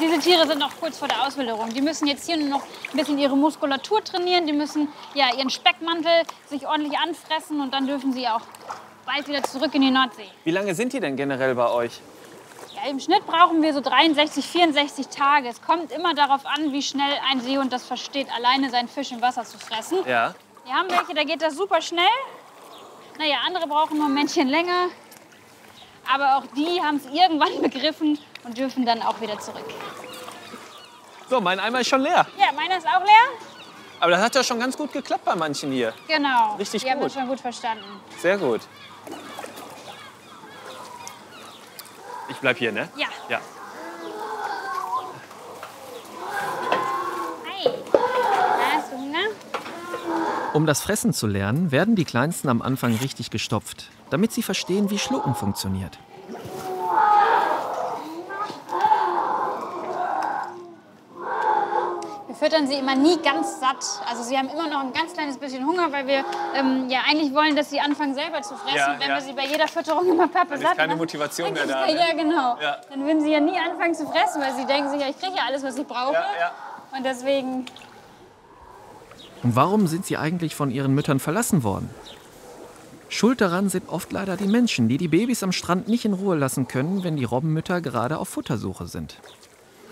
Diese Tiere sind noch kurz vor der Auswilderung. Die müssen jetzt hier nur noch ein bisschen ihre Muskulatur trainieren. Die müssen ja ihren Speckmantel sich ordentlich anfressen und dann dürfen sie auch bald wieder zurück in die Nordsee. Wie lange sind die denn generell bei euch? Ja, im Schnitt brauchen wir so 63, 64 Tage. Es kommt immer darauf an, wie schnell ein Seehund das versteht, alleine seinen Fisch im Wasser zu fressen. Ja. Wir haben welche, da geht das super schnell. Naja, andere brauchen nur ein Momentchen länger. Aber auch die haben es irgendwann begriffen und dürfen dann auch wieder zurück. So, mein Eimer ist schon leer. Ja, meiner ist auch leer. Aber das hat ja schon ganz gut geklappt bei manchen hier. Genau. Richtig gut. Die haben das schon gut verstanden. Sehr gut. Ich bleib hier, ne? Ja. Ja. Hi. Hast du Hunger? Um das Fressen zu lernen, werden die Kleinsten am Anfang richtig gestopft, damit sie verstehen, wie Schlucken funktioniert. Wir füttern sie immer nie ganz satt. Also sie haben immer noch ein ganz kleines bisschen Hunger, weil wir ja eigentlich wollen, dass sie anfangen selber zu fressen. Ja, wenn wir sie bei jeder Fütterung immer pappe satt machen. Ist keine Motivation mehr da. Ja, genau. Ja. Dann würden sie ja nie anfangen zu fressen, weil sie denken sich, ja, ich kriege ja alles, was ich brauche. Ja, ja. Und deswegen... Und warum sind sie eigentlich von ihren Müttern verlassen worden? Schuld daran sind oft leider die Menschen, die die Babys am Strand nicht in Ruhe lassen können, wenn die Robbenmütter gerade auf Futtersuche sind.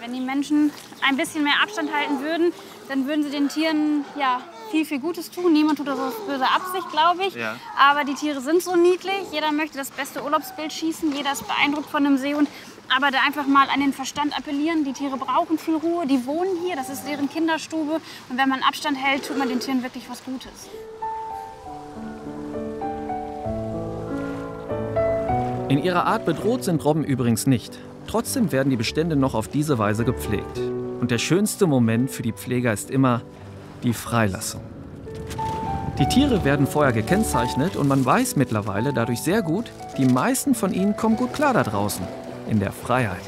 Wenn die Menschen ein bisschen mehr Abstand halten würden, dann würden sie den Tieren ja viel, viel Gutes tun. Niemand tut das aus böser Absicht, glaube ich. Ja. Aber die Tiere sind so niedlich. Jeder möchte das beste Urlaubsbild schießen. Jeder ist beeindruckt von einem Seehund. Aber da einfach mal an den Verstand appellieren. Die Tiere brauchen viel Ruhe. Die wohnen hier. Das ist deren Kinderstube. Und wenn man Abstand hält, tut man den Tieren wirklich was Gutes. In ihrer Art bedroht sind Robben übrigens nicht. Trotzdem werden die Bestände noch auf diese Weise gepflegt. Und der schönste Moment für die Pfleger ist immer die Freilassung. Die Tiere werden vorher gekennzeichnet und man weiß mittlerweile dadurch sehr gut, die meisten von ihnen kommen gut klar da draußen, in der Freiheit.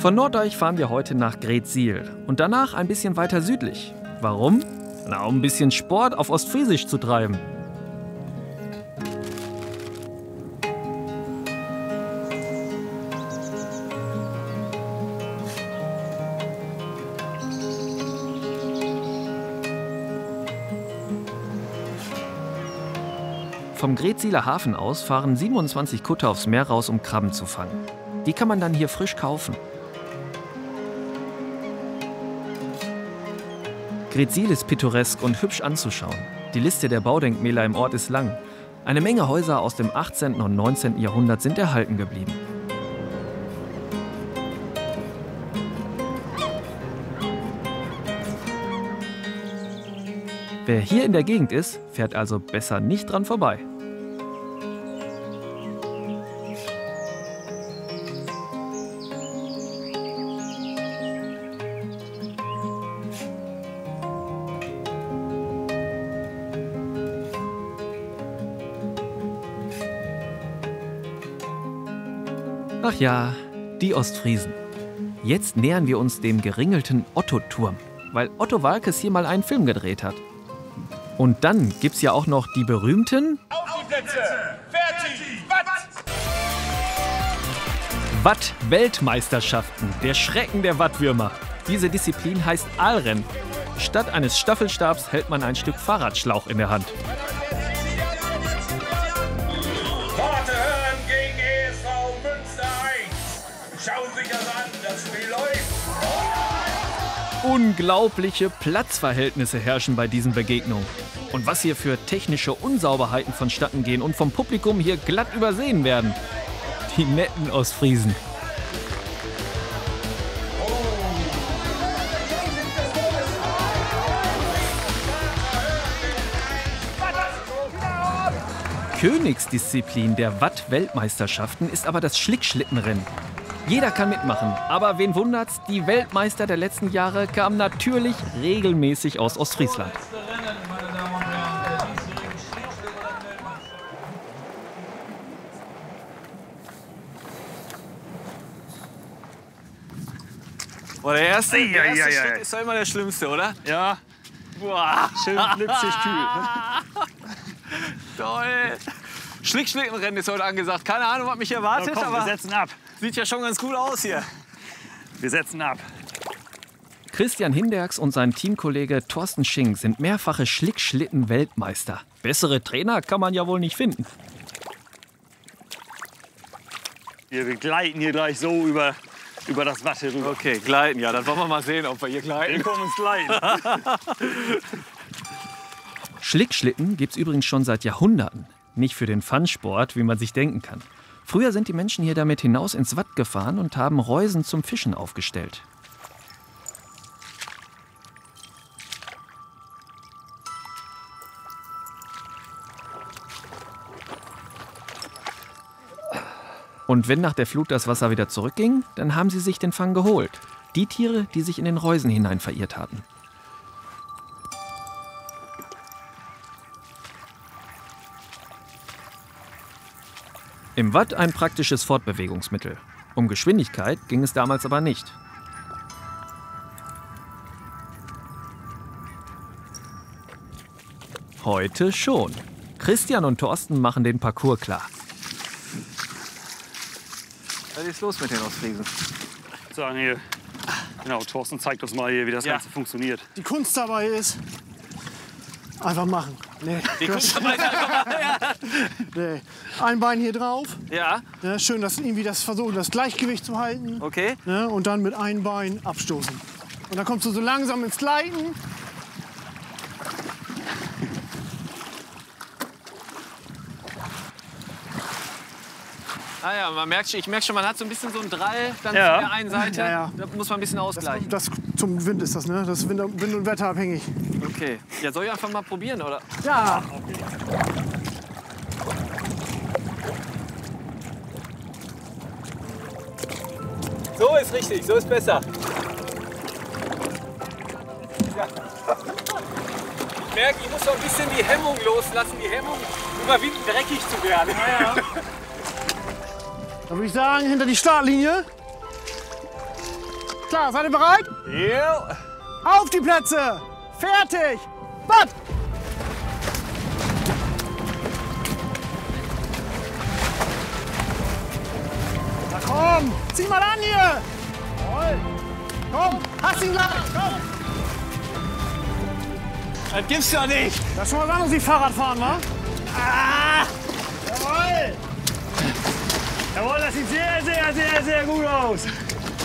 Von Norddeich fahren wir heute nach Greetsiel und danach ein bisschen weiter südlich. Warum? Na, um ein bisschen Sport auf Ostfriesisch zu treiben. Vom Greetsiler Hafen aus fahren 27 Kutter aufs Meer raus, um Krabben zu fangen. Die kann man dann hier frisch kaufen. Greetsiel ist pittoresk und hübsch anzuschauen. Die Liste der Baudenkmäler im Ort ist lang. Eine Menge Häuser aus dem 18. und 19. Jahrhundert sind erhalten geblieben. Wer hier in der Gegend ist, fährt also besser nicht dran vorbei. Ach ja, die Ostfriesen. Jetzt nähern wir uns dem geringelten Otto-Turm, weil Otto Walkes hier mal einen Film gedreht hat. Und dann gibt's ja auch noch die berühmten... Auf die Plätze! Fertig! Watt! Watt-Weltmeisterschaften, der Schrecken der Wattwürmer. Diese Disziplin heißt Aalrennen. Statt eines Staffelstabs hält man ein Stück Fahrradschlauch in der Hand. Unglaubliche Platzverhältnisse herrschen bei diesen Begegnungen. Und was hier für technische Unsauberheiten vonstatten gehen und vom Publikum hier glatt übersehen werden. Die netten Ostfriesen. Königsdisziplin der Watt-Weltmeisterschaften ist aber das Schlick-Schlittenrennen. Jeder kann mitmachen, aber wen wundert's, die Weltmeister der letzten Jahre kamen natürlich regelmäßig aus Ostfriesland. Boah, der erste Schritt ist doch immer der schlimmste, oder? Ja. Boah. Schön blitzig kühl. Toll. Schlick-Schlittenrennen ist heute angesagt. Keine Ahnung, was mich erwartet, komm, aber wir setzen ab. Sieht ja schon ganz gut aus hier. Wir setzen ab. Christian Hinderks und sein Teamkollege Thorsten Schink sind mehrfache Schlick-Schlitten-Weltmeister. Bessere Trainer kann man ja wohl nicht finden. Wir gleiten hier gleich so über das Watt hier rüber. Okay, gleiten. Ja, dann wollen wir mal sehen, ob wir hier gleiten. Wir kommen ins Gleiten. Schlick-Schlitten gibt's übrigens schon seit Jahrhunderten. Nicht für den Fun-Sport, wie man sich denken kann. Früher sind die Menschen hier damit hinaus ins Watt gefahren und haben Reusen zum Fischen aufgestellt. Und wenn nach der Flut das Wasser wieder zurückging, dann haben sie sich den Fang geholt. Die Tiere, die sich in den Reusen hinein verirrt hatten. Im Watt ein praktisches Fortbewegungsmittel. Um Geschwindigkeit ging es damals aber nicht. Heute schon. Christian und Thorsten machen den Parcours klar. Was ist los mit den Ostfriesen? So, Daniel. Genau, Thorsten zeigt uns mal hier, wie das Ganze funktioniert. Die Kunst dabei ist, einfach machen. Nee. Die Kunst dabei ist einfach machen. Nee. Ein Bein hier drauf. Ja. Ja, schön, dass irgendwie das versuchen, das Gleichgewicht zu halten. Okay. Ja, und dann mit einem Bein abstoßen. Und dann kommst du so langsam ins Gleiten. Ah ja, man merkt, ich merke schon, man hat so ein bisschen so einen Drall dann ja. Zu der einen Seite. Ja, ja. Da muss man ein bisschen ausgleichen. Zum Wind ist das, ne? Das ist Wind und Wetter abhängig. Okay. Ja, soll ich einfach mal probieren, oder? Ja. Okay. So ist richtig, so ist besser. Ja. Ich merke, ich muss so ein bisschen die Hemmung loslassen, die Hemmung überwinden, dreckig zu werden. Ja, ja. Dann würde ich sagen, hinter die Startlinie. Klar, seid ihr bereit? Ja. Auf die Plätze! Fertig! Bad! Na komm! Zieh mal an hier! Jawohl. Komm, hast ihn gleich! Komm! Das gibt's ja nicht! Das ist schon mal was anderes wie Fahrradfahren, wa? Ah! Jawohl! Jawohl, das sieht sehr, sehr, sehr, sehr gut aus!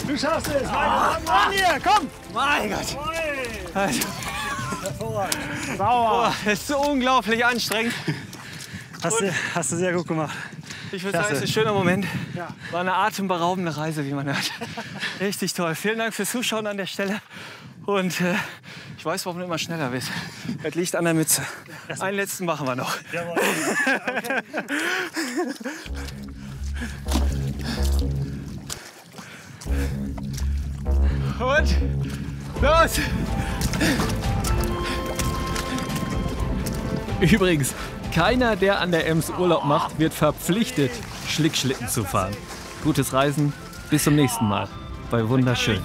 Du schaffst es! Ah. Mann hier, komm! Mein Gott! Also. Hervorragend! Sauer! Das ist so unglaublich anstrengend! Hast du sehr gut gemacht. Ich würde sagen, es ist ein schöner Moment. Ja. War eine atemberaubende Reise, wie man hört. Richtig toll. Vielen Dank fürs Zuschauen an der Stelle. Und ich weiß, warum du immer schneller bist. Das liegt an der Mütze. Einen letzten machen wir noch. Jawohl. Okay. Und los! Übrigens, keiner, der an der Ems Urlaub macht, wird verpflichtet, Schlick-Schlitten zu fahren. Gutes Reisen, bis zum nächsten Mal bei Wunderschön.